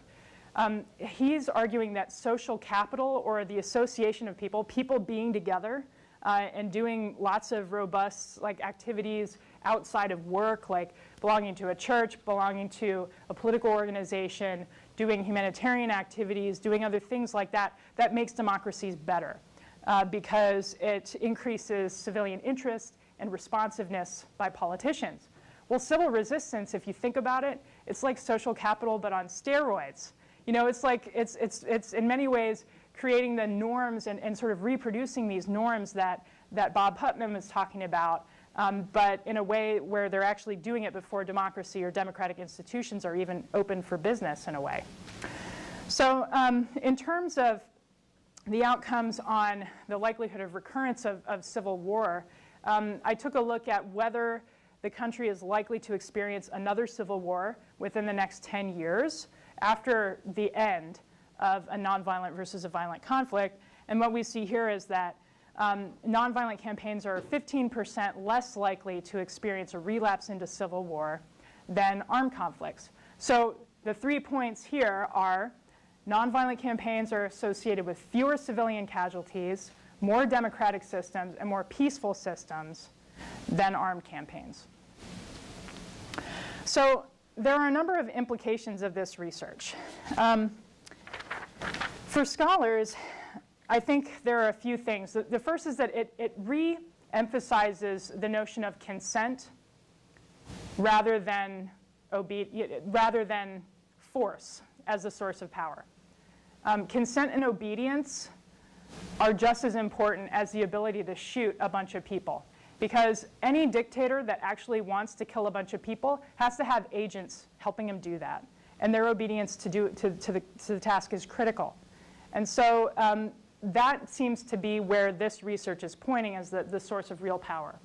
Um, he's arguing that social capital, or the association of people, people being together uh, and doing lots of robust like activities outside of work, like belonging to a church, belonging to a political organization, doing humanitarian activities, doing other things like that, that makes democracies better uh, because it increases civilian interest and responsiveness by politicians. Well, civil resistance, if you think about it, it's like social capital but on steroids. You know, it's like, it's, it's, it's in many ways creating the norms and, and sort of reproducing these norms that, that Bob Putnam is talking about, um, but in a way where they're actually doing it before democracy or democratic institutions are even open for business in a way. So um, in terms of the outcomes on the likelihood of recurrence of, of civil war, um, I took a look at whether the country is likely to experience another civil war within the next ten years after the end of a nonviolent versus a violent conflict. And what we see here is that um, nonviolent campaigns are fifteen percent less likely to experience a relapse into civil war than armed conflicts. So the three points here are nonviolent campaigns are associated with fewer civilian casualties, more democratic systems, and more peaceful systems than armed campaigns. So there are a number of implications of this research. Um, for scholars, I think there are a few things. The, the first is that it, it re-emphasizes the notion of consent rather than, obe- rather than force as the source of power. Um, consent and obedience are just as important as the ability to shoot a bunch of people, because any dictator that actually wants to kill a bunch of people has to have agents helping him do that. And their obedience to, do, to, to, the, to the task is critical. And so um, that seems to be where this research is pointing as the, the source of real power.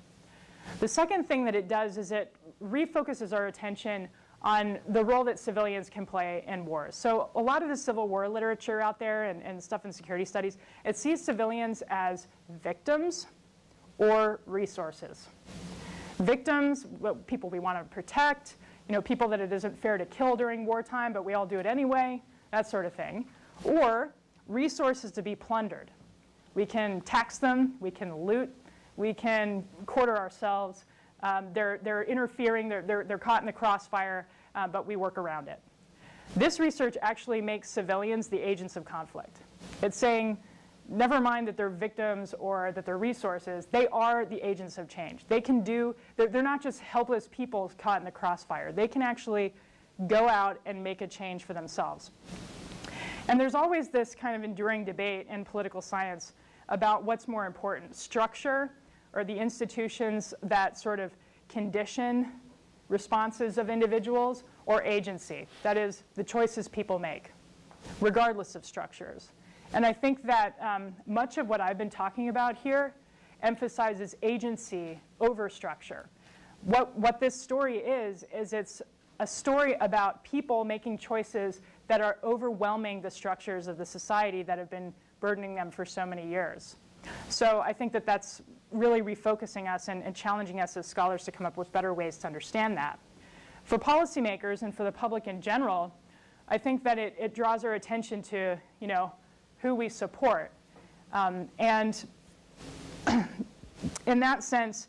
The second thing that it does is it refocuses our attention on the role that civilians can play in wars. So a lot of the Civil War literature out there and, and stuff in security studies, it sees civilians as victims or resources. Victims, people we want to protect, you know, people that it isn't fair to kill during wartime, but we all do it anyway, that sort of thing. Or resources to be plundered. We can tax them, we can loot, we can quarter ourselves. Um, they're, they're interfering, they're, they're, they're caught in the crossfire, uh, but we work around it. This research actually makes civilians the agents of conflict. It's saying, never mind that they're victims or that they're resources, they are the agents of change. They can do, they're, they're not just helpless people caught in the crossfire. They can actually go out and make a change for themselves. And there's always this kind of enduring debate in political science about what's more important, structure or the institutions that sort of condition responses of individuals, or agency, that is, the choices people make, regardless of structures. And I think that um, much of what I've been talking about here emphasizes agency over structure. What, what this story is, is it's a story about people making choices that are overwhelming the structures of the society that have been burdening them for so many years. So I think that that's really refocusing us and, and challenging us as scholars to come up with better ways to understand that. For policymakers and for the public in general, I think that it, it draws our attention to, you know, who we support. Um, and in that sense,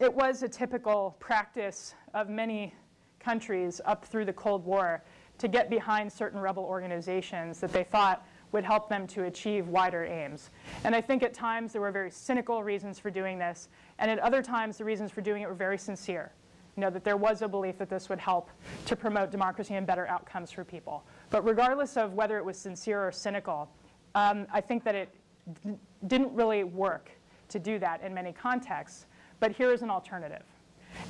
it was a typical practice of many countries up through the Cold War to get behind certain rebel organizations that they thought would help them to achieve wider aims. And I think at times there were very cynical reasons for doing this, and at other times the reasons for doing it were very sincere. You know, that there was a belief that this would help to promote democracy and better outcomes for people. But regardless of whether it was sincere or cynical, Um, I think that it didn't really work to do that in many contexts, but here is an alternative.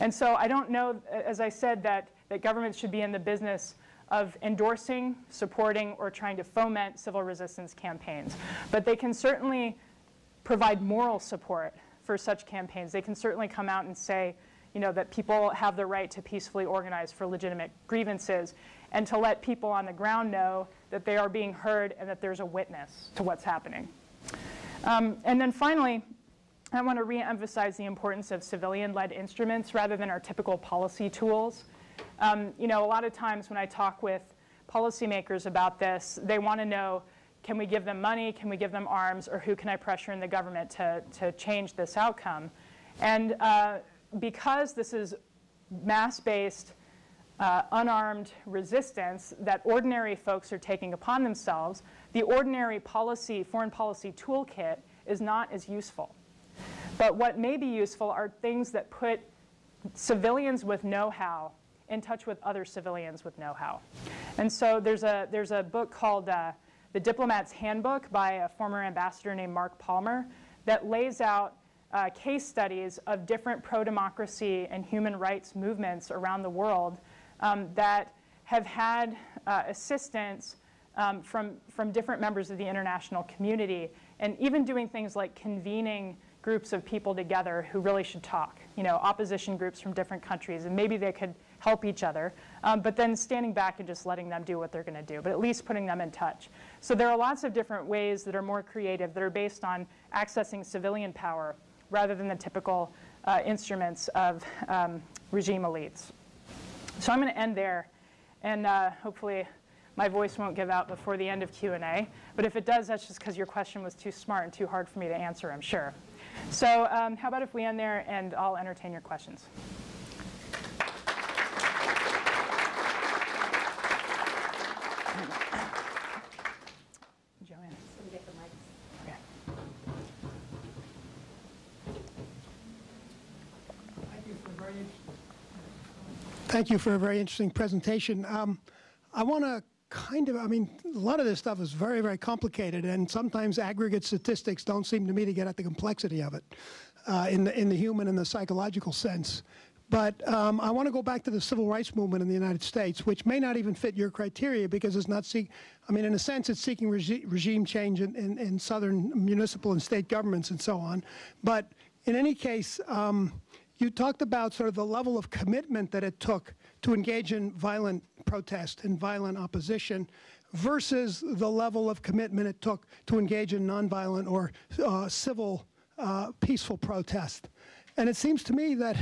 And so I don't know, as I said, that, that governments should be in the business of endorsing, supporting, or trying to foment civil resistance campaigns. But they can certainly provide moral support for such campaigns. They can certainly come out and say, you know, that people have the right to peacefully organize for legitimate grievances, and to let people on the ground know that they are being heard and that there's a witness to what's happening. Um, and then finally, I want to re-emphasize the importance of civilian-led instruments rather than our typical policy tools. Um, you know, a lot of times when I talk with policymakers about this, they want to know, can we give them money, can we give them arms, or who can I pressure in the government to, to change this outcome? And uh, because this is mass-based, uh, unarmed resistance that ordinary folks are taking upon themselves, the ordinary policy, foreign policy toolkit is not as useful. But what may be useful are things that put civilians with know-how in touch with other civilians with know-how. And so there's a, there's a book called uh, The Diplomat's Handbook by a former ambassador named Mark Palmer that lays out uh, case studies of different pro-democracy and human rights movements around the world um, that have had uh, assistance um, from, from different members of the international community, and even doing things like convening groups of people together who really should talk, you know, opposition groups from different countries, and maybe they could help each other, um, but then standing back and just letting them do what they're going to do, but at least putting them in touch. So there are lots of different ways that are more creative, that are based on accessing civilian power rather than the typical uh, instruments of um, regime elites. So I'm going to end there, and uh, hopefully my voice won't give out before the end of Q and A, but if it does, that's just because your question was too smart and too hard for me to answer, I'm sure. So um, how about if we end there, and I'll entertain your questions. Joanne. Okay. Thank you for a very interesting, Thank you for a very interesting presentation. Um, I want to kind of, I mean, a lot of this stuff is very, very complicated, and sometimes aggregate statistics don't seem to me to get at the complexity of it uh, in, the, in the human and the psychological sense. But um, I want to go back to the civil rights movement in the United States, which may not even fit your criteria because it's not seeking, I mean, in a sense, it's seeking regi regime change in, in, in southern municipal and state governments and so on. But in any case, um, you talked about sort of the level of commitment that it took to engage in violent protest and violent opposition versus the level of commitment it took to engage in nonviolent or uh, civil, uh, peaceful protest. And it seems to me that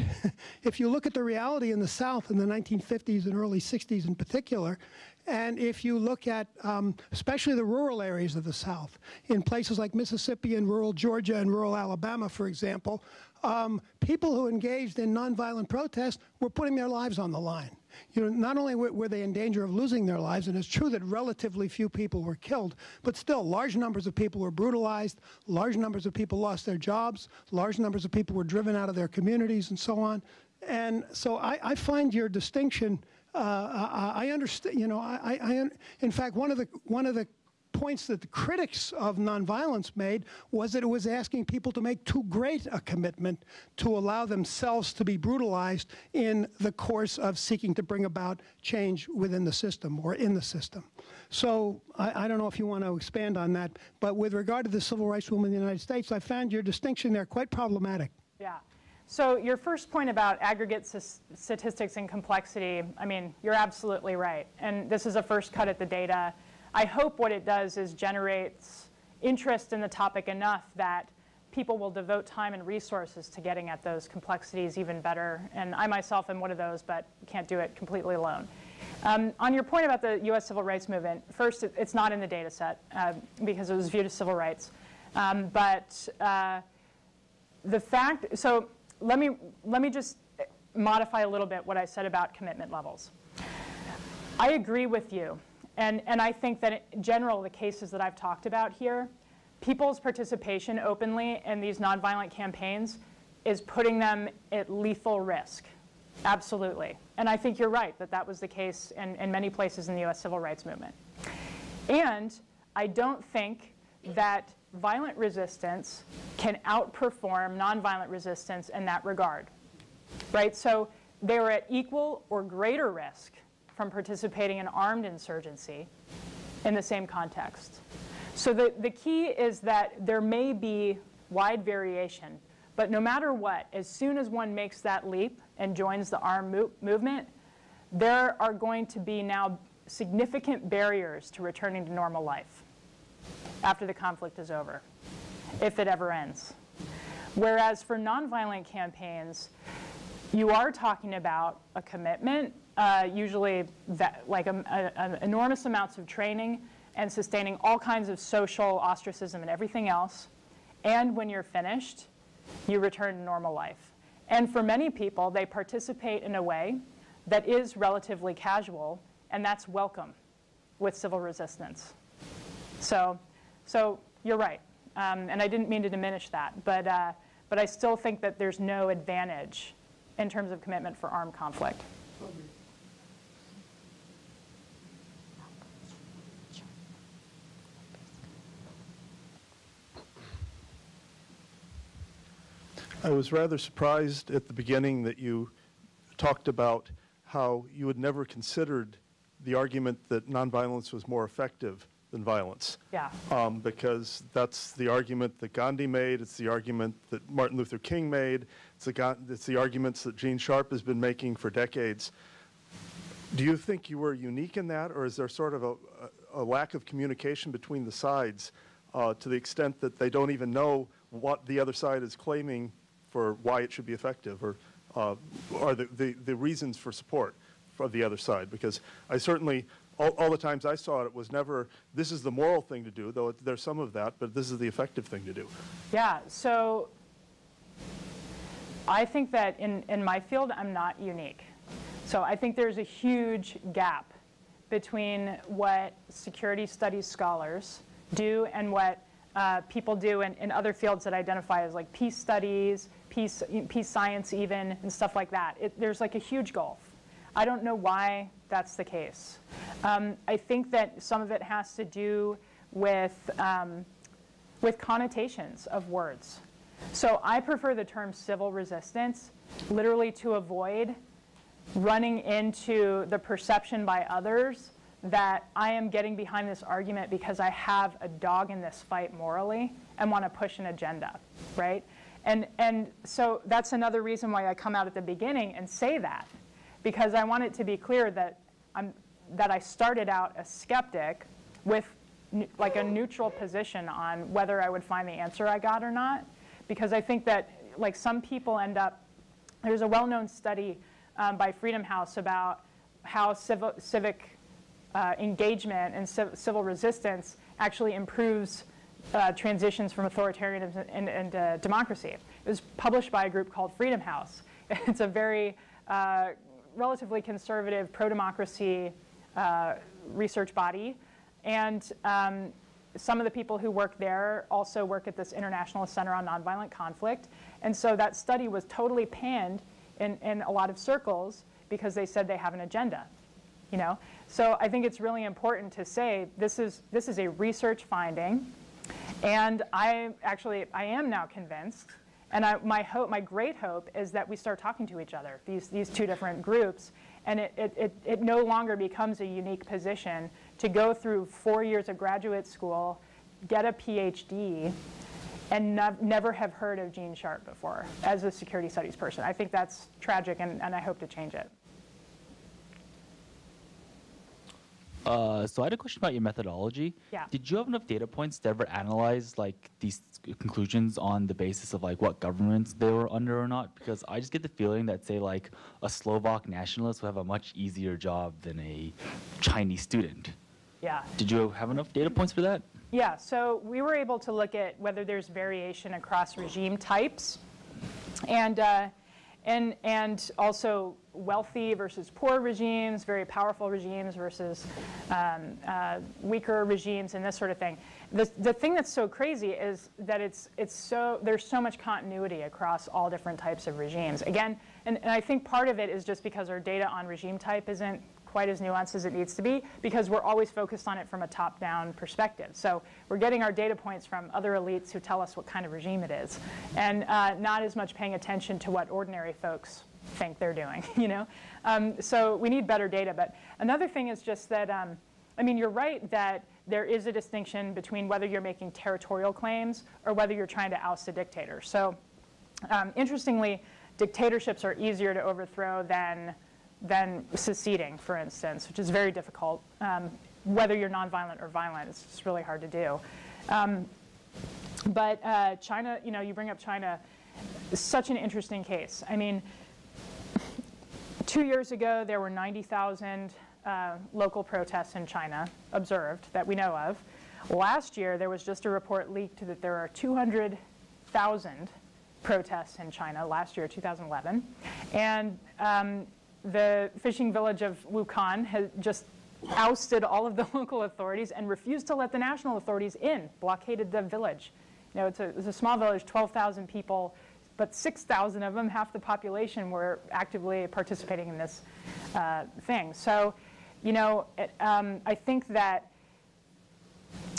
if you look at the reality in the South in the nineteen fifties and early sixties in particular, and if you look at um, especially the rural areas of the South, in places like Mississippi and rural Georgia and rural Alabama, for example, um, people who engaged in nonviolent protest were putting their lives on the line. You know, not only were they in danger of losing their lives, and it's true that relatively few people were killed, but still large numbers of people were brutalized, large numbers of people lost their jobs, large numbers of people were driven out of their communities and so on. And so I, I find your distinction, uh, I, I understand, you know, I, I, in fact, one of the, one of the points that the critics of nonviolence made was that it was asking people to make too great a commitment to allow themselves to be brutalized in the course of seeking to bring about change within the system or in the system. So I, I don't know if you want to expand on that, but with regard to the civil rights movement in the United States, I found your distinction there quite problematic. Yeah. So your first point about aggregate statistics and complexity, I mean, you're absolutely right. And this is a first cut at the data. I hope what it does is generates interest in the topic enough that people will devote time and resources to getting at those complexities even better. And I myself am one of those, but can't do it completely alone. Um, on your point about the U S civil rights movement, first, it, it's not in the data set uh, because it was viewed as civil rights. Um, but uh, the fact, so let me, let me just modify a little bit what I said about commitment levels. I agree with you. And, and I think that in general, the cases that I've talked about here, people's participation openly in these nonviolent campaigns is putting them at lethal risk, absolutely. And I think you're right that that was the case in, in many places in the U S civil rights movement. And I don't think that violent resistance can outperform nonviolent resistance in that regard, right? So they were at equal or greater risk from participating in armed insurgency in the same context. So the, the key is that there may be wide variation, but no matter what, as soon as one makes that leap and joins the armed mo movement, there are going to be now significant barriers to returning to normal life after the conflict is over, if it ever ends. Whereas for nonviolent campaigns, you are talking about a commitment, Uh, usually that, like a, a, an enormous amounts of training and sustaining all kinds of social ostracism and everything else. And when you're finished, you return to normal life. And for many people, they participate in a way that is relatively casual, and that's welcome with civil resistance. So, so you're right, um, and I didn't mean to diminish that, but, uh, but I still think that there's no advantage in terms of commitment for armed conflict. I was rather surprised at the beginning that you talked about how you had never considered the argument that nonviolence was more effective than violence. Yeah. Um, because that's the argument that Gandhi made. It's the argument that Martin Luther King made. It's the, it's the arguments that Gene Sharp has been making for decades. Do you think you were unique in that, or is there sort of a, a lack of communication between the sides uh, to the extent that they don't even know what the other side is claiming for why it should be effective, or uh, are the, the, the reasons for support for the other side? Because I certainly, all, all the times I saw it, it was never, this is the moral thing to do, though it, there's some of that, but this is the effective thing to do. Yeah, so I think that in, in my field, I'm not unique. So I think there's a huge gap between what security studies scholars do and what Uh, people do in, in other fields that identify as like peace studies, peace, peace science even, and stuff like that. It, there's like a huge gulf. I don't know why that's the case. Um, I think that some of it has to do with, um, with connotations of words. So I prefer the term civil resistance literally to avoid running into the perception by others that I am getting behind this argument because I have a dog in this fight morally and want to push an agenda, right? And, and so that's another reason why I come out at the beginning and say that, because I want it to be clear that, I'm, that I started out a skeptic with like a neutral position on whether I would find the answer I got or not, because I think that like some people end up, there's a well-known study um, by Freedom House about how civ civic Uh, engagement and civ civil resistance actually improves uh, transitions from authoritarianism and, and uh, democracy. It was published by a group called Freedom House. It's a very uh, relatively conservative pro-democracy uh, research body. And um, some of the people who work there also work at this International Center on Nonviolent Conflict. And so that study was totally panned in, in a lot of circles because they said they have an agenda. You know? So I think it's really important to say this is, this is a research finding, and I actually, I am now convinced, and I, my hope, my great hope is that we start talking to each other, these, these two different groups, and it, it, it, it no longer becomes a unique position to go through four years of graduate school, get a PhD, and nev never have heard of Gene Sharp before as a security studies person. I think that's tragic, and, and I hope to change it. Uh, so I had a question about your methodology. Yeah. Did you have enough data points to ever analyze like these conclusions on the basis of like what governments they were under or not? Because I just get the feeling that say like a Slovak nationalist would have a much easier job than a Chinese student. Yeah. Did you have enough data points for that? Yeah, so we were able to look at whether there's variation across regime types and uh, And, and also wealthy versus poor regimes, very powerful regimes versus um, uh, weaker regimes, and this sort of thing. The, the thing that's so crazy is that it's, it's so, there's so much continuity across all different types of regimes. Again, and, and I think part of it is just because our data on regime type isn't quite as nuanced as it needs to be, because we're always focused on it from a top-down perspective. So we're getting our data points from other elites who tell us what kind of regime it is, and uh, not as much paying attention to what ordinary folks think they're doing. You know, um, so we need better data. But another thing is just that, um, I mean, you're right that there is a distinction between whether you're making territorial claims or whether you're trying to oust a dictator. So um, interestingly, dictatorships are easier to overthrow than than seceding, for instance, which is very difficult. Um, whether you're nonviolent or violent, it's just really hard to do. Um, but uh, China, you know, you bring up China, such an interesting case. I mean, two years ago, there were ninety thousand uh, local protests in China observed that we know of. Last year, there was just a report leaked that there are two hundred thousand protests in China last year, two thousand eleven. And um, the fishing village of Lucan has just ousted all of the local authorities and refused to let the national authorities in, blockaded the village. You know, it's a, it's a small village, twelve thousand people, but six thousand of them, half the population, were actively participating in this uh, thing. So, you know, it, um, I think that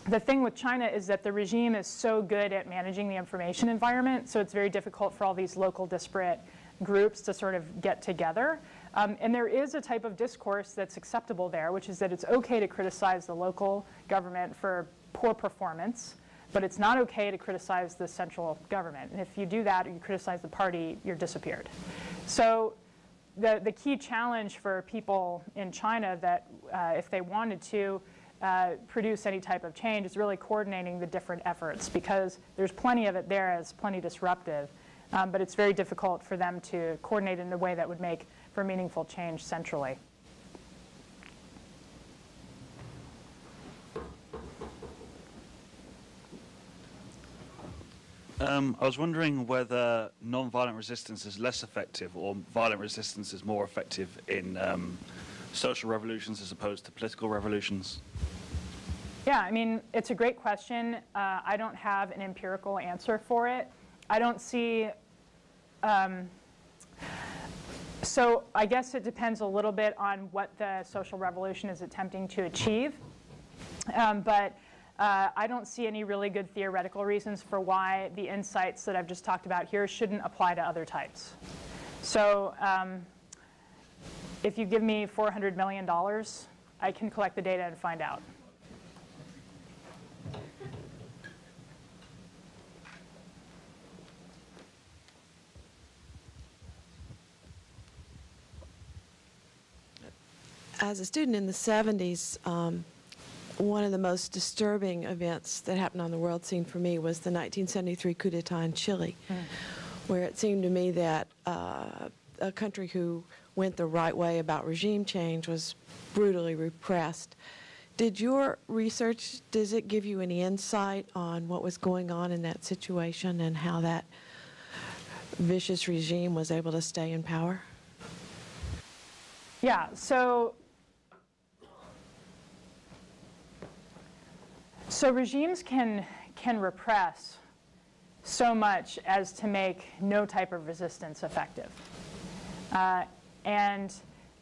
the thing with China is that the regime is so good at managing the information environment, so it's very difficult for all these local disparate groups to sort of get together. Um, and there is a type of discourse that's acceptable there, which is that it's OK to criticize the local government for poor performance, but it's not OK to criticize the central government. And if you do that, or you criticize the party, you're disappeared. So the, the key challenge for people in China that uh, if they wanted to uh, produce any type of change is really coordinating the different efforts, because there's plenty of it there, as plenty disruptive. Um, but it's very difficult for them to coordinate in a way that would make for meaningful change centrally. Um, I was wondering whether nonviolent resistance is less effective or violent resistance is more effective in um, social revolutions as opposed to political revolutions. Yeah, I mean, it's a great question. Uh, I don't have an empirical answer for it. I don't see, um, so I guess it depends a little bit on what the social revolution is attempting to achieve. Um, but uh, I don't see any really good theoretical reasons for why the insights that I've just talked about here shouldn't apply to other types. So um, if you give me four hundred million dollars, I can collect the data and find out. As a student in the seventies, um, one of the most disturbing events that happened on the world scene for me was the nineteen seventy-three coup d'etat in Chile, mm. where it seemed to me that uh, a country who went the right way about regime change was brutally repressed. Did your research, does it give you any insight on what was going on in that situation and how that vicious regime was able to stay in power? Yeah, so So regimes can, can repress so much as to make no type of resistance effective. Uh, and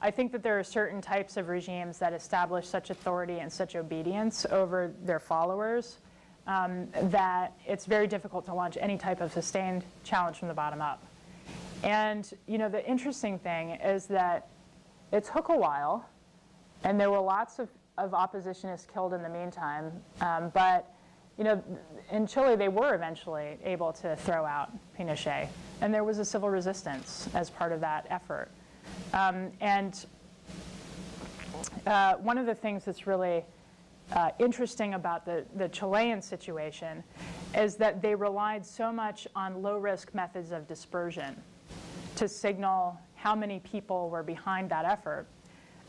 I think that there are certain types of regimes that establish such authority and such obedience over their followers um, that it's very difficult to launch any type of sustained challenge from the bottom up. And you know, the interesting thing is that it took a while, and there were lots of of oppositionists killed in the meantime, um, but you know, in Chile they were eventually able to throw out Pinochet, and there was a civil resistance as part of that effort. Um, and uh, one of the things that's really uh, interesting about the, the Chilean situation is that they relied so much on low-risk methods of dispersion to signal how many people were behind that effort.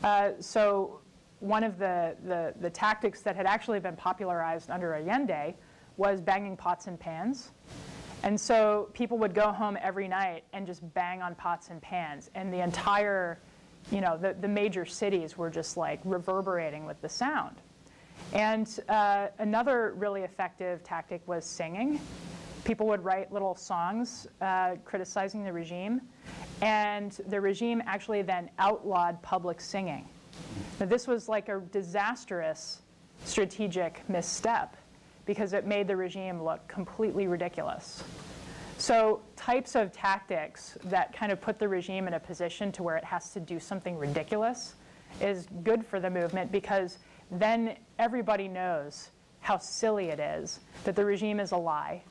Uh, so one of the, the, the tactics that had actually been popularized under Allende was banging pots and pans. And so people would go home every night and just bang on pots and pans. And the entire, you know, the, the major cities were just like reverberating with the sound. And uh, another really effective tactic was singing. People would write little songs uh, criticizing the regime. And the regime actually then outlawed public singing. Now, this was like a disastrous strategic misstep because it made the regime look completely ridiculous. So types of tactics that kind of put the regime in a position to where it has to do something ridiculous is good for the movement, because then everybody knows how silly it is, that the regime is a lie,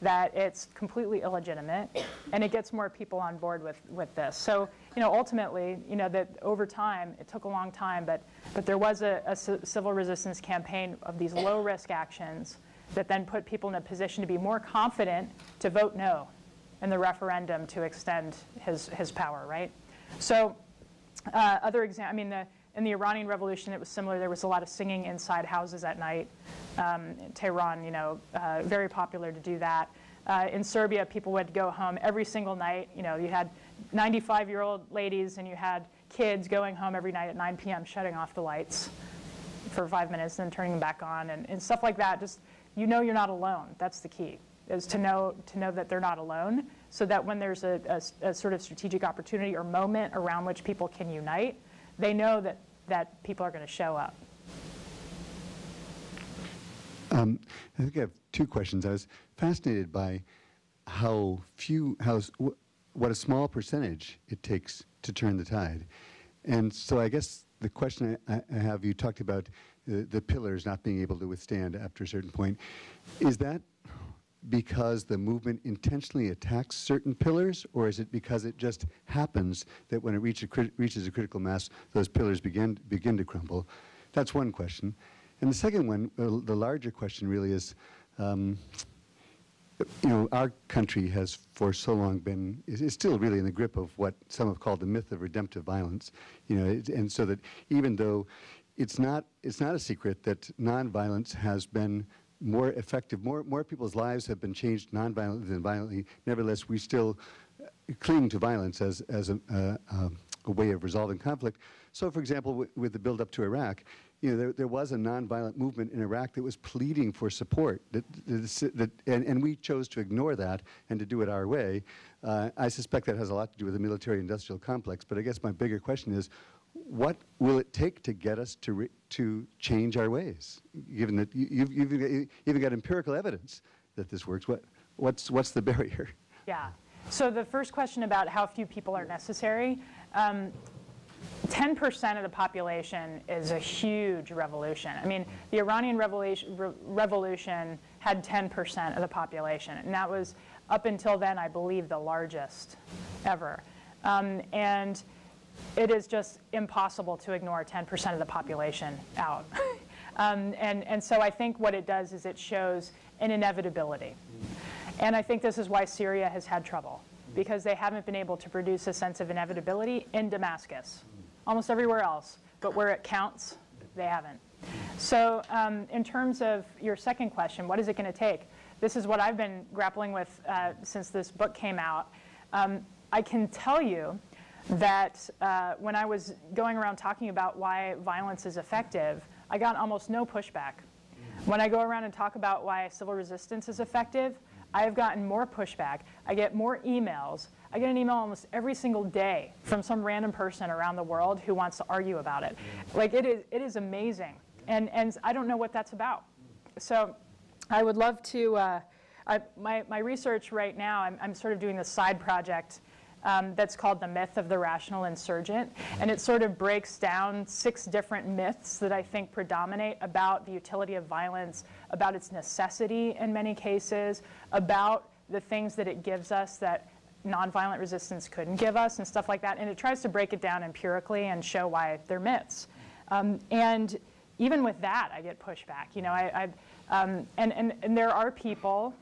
that it's completely illegitimate, and it gets more people on board with, with this. So, you know, ultimately, you know, that over time, it took a long time, but, but there was a, a civil resistance campaign of these low-risk actions that then put people in a position to be more confident to vote no in the referendum to extend his, his power, right? So, uh, other example, I mean, the, in the Iranian Revolution, it was similar. There was a lot of singing inside houses at night. Um, Tehran, you know, uh, very popular to do that. Uh, in Serbia, people would go home every single night. You know, you had ninety-five-year-old ladies, and you had kids going home every night at nine p m shutting off the lights for five minutes and then turning them back on and, and stuff like that. Just, you know, you're not alone. That's the key, is to know, to know that they're not alone, so that when there's a, a, a sort of strategic opportunity or moment around which people can unite, they know that, that people are going to show up. Um, I think I have two questions. I was fascinated by how few, how, what a small percentage it takes to turn the tide. And so I guess the question I, I have, you talked about the, the pillars not being able to withstand after a certain point. Is that because the movement intentionally attacks certain pillars, or is it because it just happens that when it reach a crit reaches a critical mass, those pillars begin, begin to crumble? That's one question. And the second one, uh, the larger question really is, um, you know, our country has for so long been, is, is still really in the grip of what some have called the myth of redemptive violence, you know, it, and so that even though it's not, it's not a secret that nonviolence has been more effective, more, more people's lives have been changed nonviolently than violently, nevertheless, we still cling to violence as, as a, uh, uh, a way of resolving conflict. So, for example, w with the build-up to Iraq, you know, there, there was a nonviolent movement in Iraq that was pleading for support, that, that, that, and, and we chose to ignore that and to do it our way. Uh, I suspect that has a lot to do with the military-industrial complex, but I guess my bigger question is, what will it take to get us to, re to change our ways, given that you, you've, you've, got, you've even got empirical evidence that this works? What, what's, what's the barrier? Yeah. So the first question about how few people are necessary, um, ten percent of the population is a huge revolution. I mean, the Iranian Revolution, Re revolution had ten percent of the population, and that was, up until then, I believe, the largest ever. Um, and it is just impossible to ignore ten percent of the population out. um, and, and so I think what it does is it shows an inevitability. And I think this is why Syria has had trouble, because they haven't been able to produce a sense of inevitability in Damascus. Almost everywhere else, but where it counts, they haven't. So um, in terms of your second question, what is it going to take? This is what I've been grappling with uh, since this book came out. Um, I can tell you that uh, when I was going around talking about why violence is effective, I got almost no pushback. When I go around and talk about why civil resistance is effective, I have gotten more pushback. I get more emails. I get an email almost every single day from some random person around the world who wants to argue about it. Like, it is, it is amazing. And, and I don't know what that's about. So I would love to, uh, I, my, my research right now, I'm, I'm sort of doing this side project um, that's called The Myth of the Rational Insurgent. And it sort of breaks down six different myths that I think predominate about the utility of violence, about its necessity in many cases, about the things that it gives us that nonviolent resistance couldn't give us and stuff like that. And it tries to break it down empirically and show why they're myths. Um, and even with that, I get pushback. You know, I, I, um, and, and, and there are people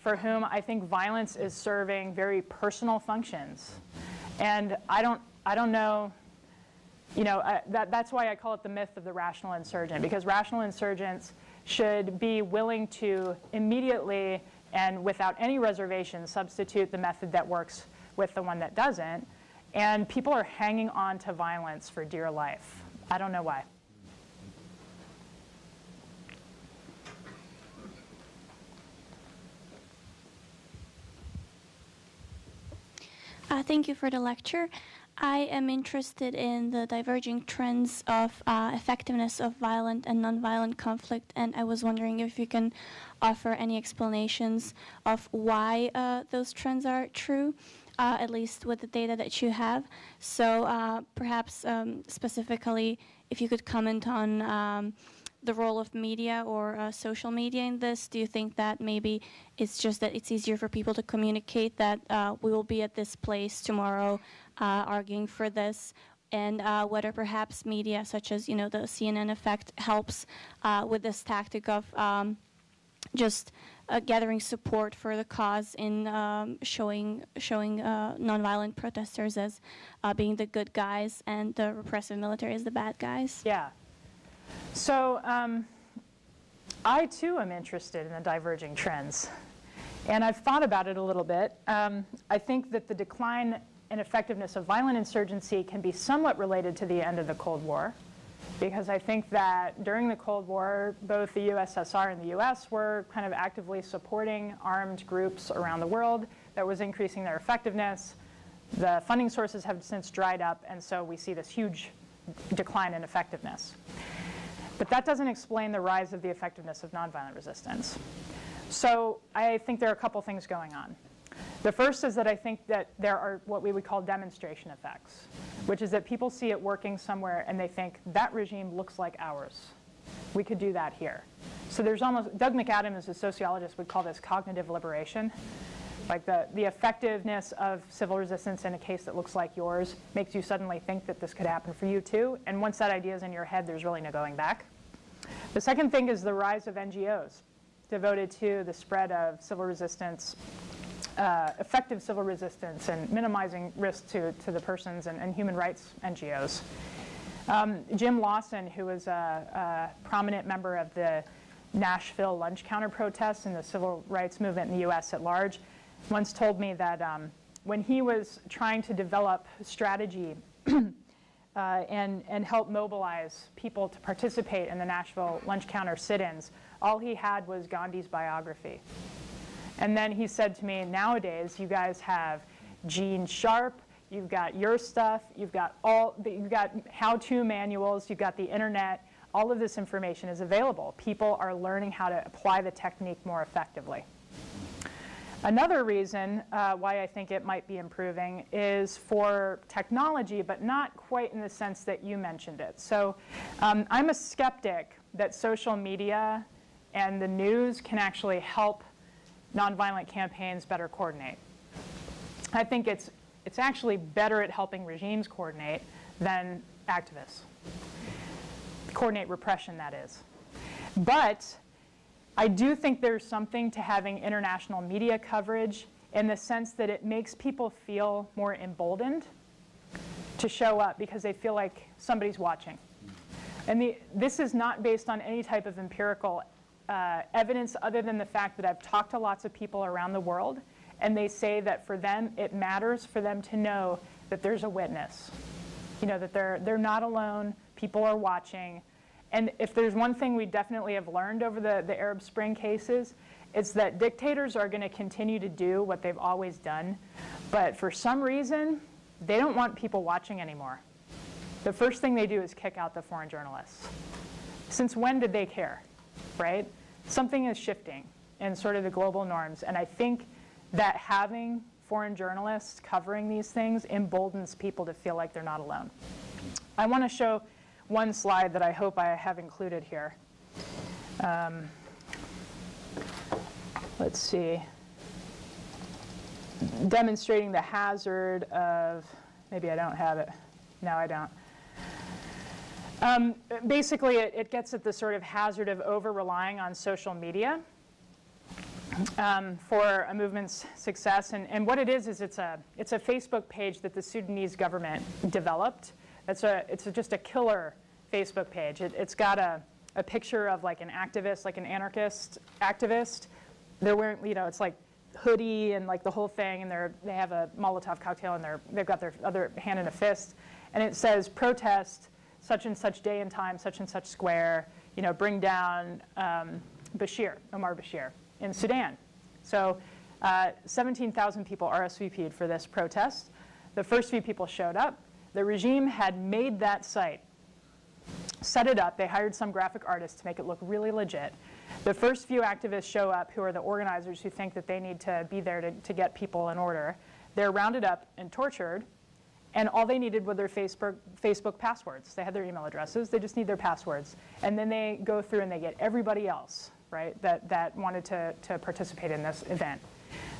for whom I think violence is serving very personal functions. And I don't, I don't know, you know, I, that, that's why I call it the myth of the rational insurgent, because rational insurgents should be willing to immediately and without any reservation substitute the method that works with the one that doesn't. And people are hanging on to violence for dear life. I don't know why. Uh, thank you for the lecture. I am interested in the diverging trends of uh, effectiveness of violent and nonviolent conflict, and I was wondering if you can offer any explanations of why uh, those trends are true, uh, at least with the data that you have. So uh, perhaps um, specifically, if you could comment on um, the role of media or uh, social media in this. Do you think that maybe it's just that it's easier for people to communicate that uh, we will be at this place tomorrow uh, arguing for this? And uh, whether perhaps media, such as, you know, the C N N effect, helps uh, with this tactic of um, just uh, gathering support for the cause in um, showing showing uh, nonviolent protesters as uh, being the good guys and the repressive military as the bad guys. Yeah. So um, I, too, am interested in the diverging trends. And I've thought about it a little bit. Um, I think that the decline and effectiveness of violent insurgency can be somewhat related to the end of the Cold War, because I think that during the Cold War, both the U S S R and the U S were kind of actively supporting armed groups around the world that was increasing their effectiveness. The funding sources have since dried up, and so we see this huge decline in effectiveness. But that doesn't explain the rise of the effectiveness of nonviolent resistance. So I think there are a couple things going on. The first is that I think that there are what we would call demonstration effects, which is that people see it working somewhere and they think, that regime looks like ours. We could do that here. So there's almost, Doug McAdams, a sociologist, would call this cognitive liberation. Like the, the effectiveness of civil resistance in a case that looks like yours makes you suddenly think that this could happen for you too. And once that idea is in your head, there's really no going back. The second thing is the rise of N G Os devoted to the spread of civil resistance, Uh, effective civil resistance and minimizing risk to, to the persons and, and human rights N G Os. Um, Jim Lawson, who was a, a prominent member of the Nashville lunch counter protests and the civil rights movement in the U S at large, once told me that um, when he was trying to develop strategy uh, and, and help mobilize people to participate in the Nashville lunch counter sit-ins, all he had was Gandhi's biography. And then he said to me, nowadays, you guys have Gene Sharp, you've got your stuff, you've got all, you've got how-to manuals, you've got the internet. All of this information is available. People are learning how to apply the technique more effectively. Another reason uh, why I think it might be improving is for technology, but not quite in the sense that you mentioned it. So um, I'm a skeptic that social media and the news can actually help nonviolent campaigns better coordinate. I think it's, it's actually better at helping regimes coordinate than activists. Coordinate repression, that is. But I do think there's something to having international media coverage in the sense that it makes people feel more emboldened to show up because they feel like somebody's watching. And the, this is not based on any type of empirical Uh, evidence other than the fact that I've talked to lots of people around the world, and they say that for them, it matters for them to know that there's a witness. You know, that they're, they're not alone, people are watching. And if there's one thing we definitely have learned over the, the Arab Spring cases, it's that dictators are going to continue to do what they've always done. But for some reason, they don't want people watching anymore. The first thing they do is kick out the foreign journalists. Since when did they care, right? Something is shifting in sort of the global norms. And I think that having foreign journalists covering these things emboldens people to feel like they're not alone. I want to show one slide that I hope I have included here. Um, let's see. Demonstrating the hazard of, maybe I don't have it. No, I don't. Um, basically, it, it gets at the sort of hazard of over-relying on social media um, for a movement's success. And, and what it is is it's a, it's a Facebook page that the Sudanese government developed. It's, a, it's a, just a killer Facebook page. It, it's got a, a picture of like an activist, like an anarchist activist. They're wearing, you know, it's like hoodie and like the whole thing. And they're, they have a Molotov cocktail and they're, they've got their other hand in a fist. And it says, protest such and such day and time, such and such square, you know, bring down um, Bashir, Omar Bashir, in Sudan. So uh, seventeen thousand people R S V P'd for this protest. The first few people showed up. The regime had made that site, set it up. They hired some graphic artists to make it look really legit. The first few activists show up, who are the organizers who think that they need to be there to, to get people in order. They're rounded up and tortured. And all they needed were their Facebook, Facebook passwords. They had their email addresses. They just need their passwords. And then they go through and they get everybody else, right, that, that wanted to, to participate in this event.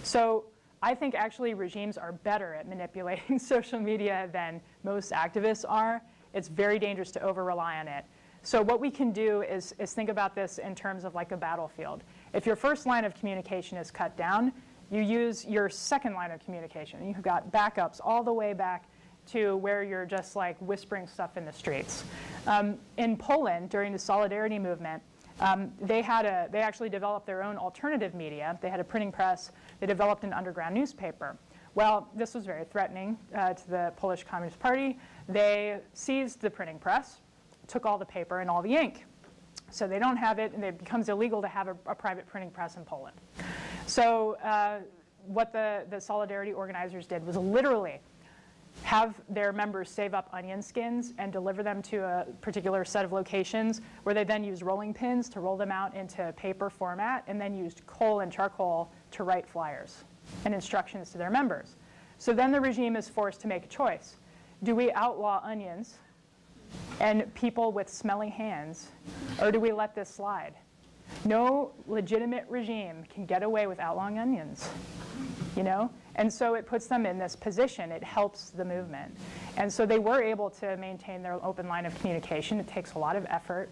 So I think actually regimes are better at manipulating social media than most activists are. It's very dangerous to over-rely on it. So what we can do is, is think about this in terms of like a battlefield. If your first line of communication is cut down, you use your second line of communication. You've got backups all the way back to where you're just like whispering stuff in the streets. Um, in Poland, during the Solidarity Movement, um, they had a, they actually developed their own alternative media. They had a printing press. They developed an underground newspaper. Well, this was very threatening uh, to the Polish Communist Party. They seized the printing press, took all the paper and all the ink. So they don't have it, and it becomes illegal to have a, a private printing press in Poland. So uh, what the, the Solidarity organizers did was literally have their members save up onion skins and deliver them to a particular set of locations, where they then used rolling pins to roll them out into paper format, and then used coal and charcoal to write flyers and instructions to their members. So then the regime is forced to make a choice. Do we outlaw onions and people with smelly hands, or do we let this slide? No legitimate regime can get away with outlawing onions, you know? And so it puts them in this position. It helps the movement. And so they were able to maintain their open line of communication. It takes a lot of effort.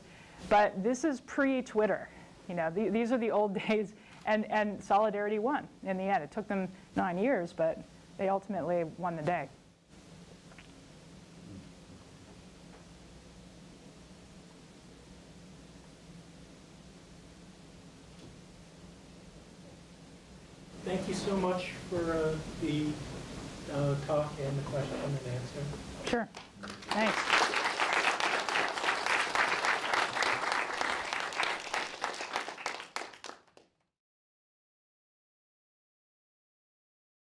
But this is pre-Twitter. You know, the, these are the old days. And, and Solidarity won in the end. It took them nine years, but they ultimately won the day. Thank you so much for uh, the uh, talk and the question and answer. Sure. Thanks.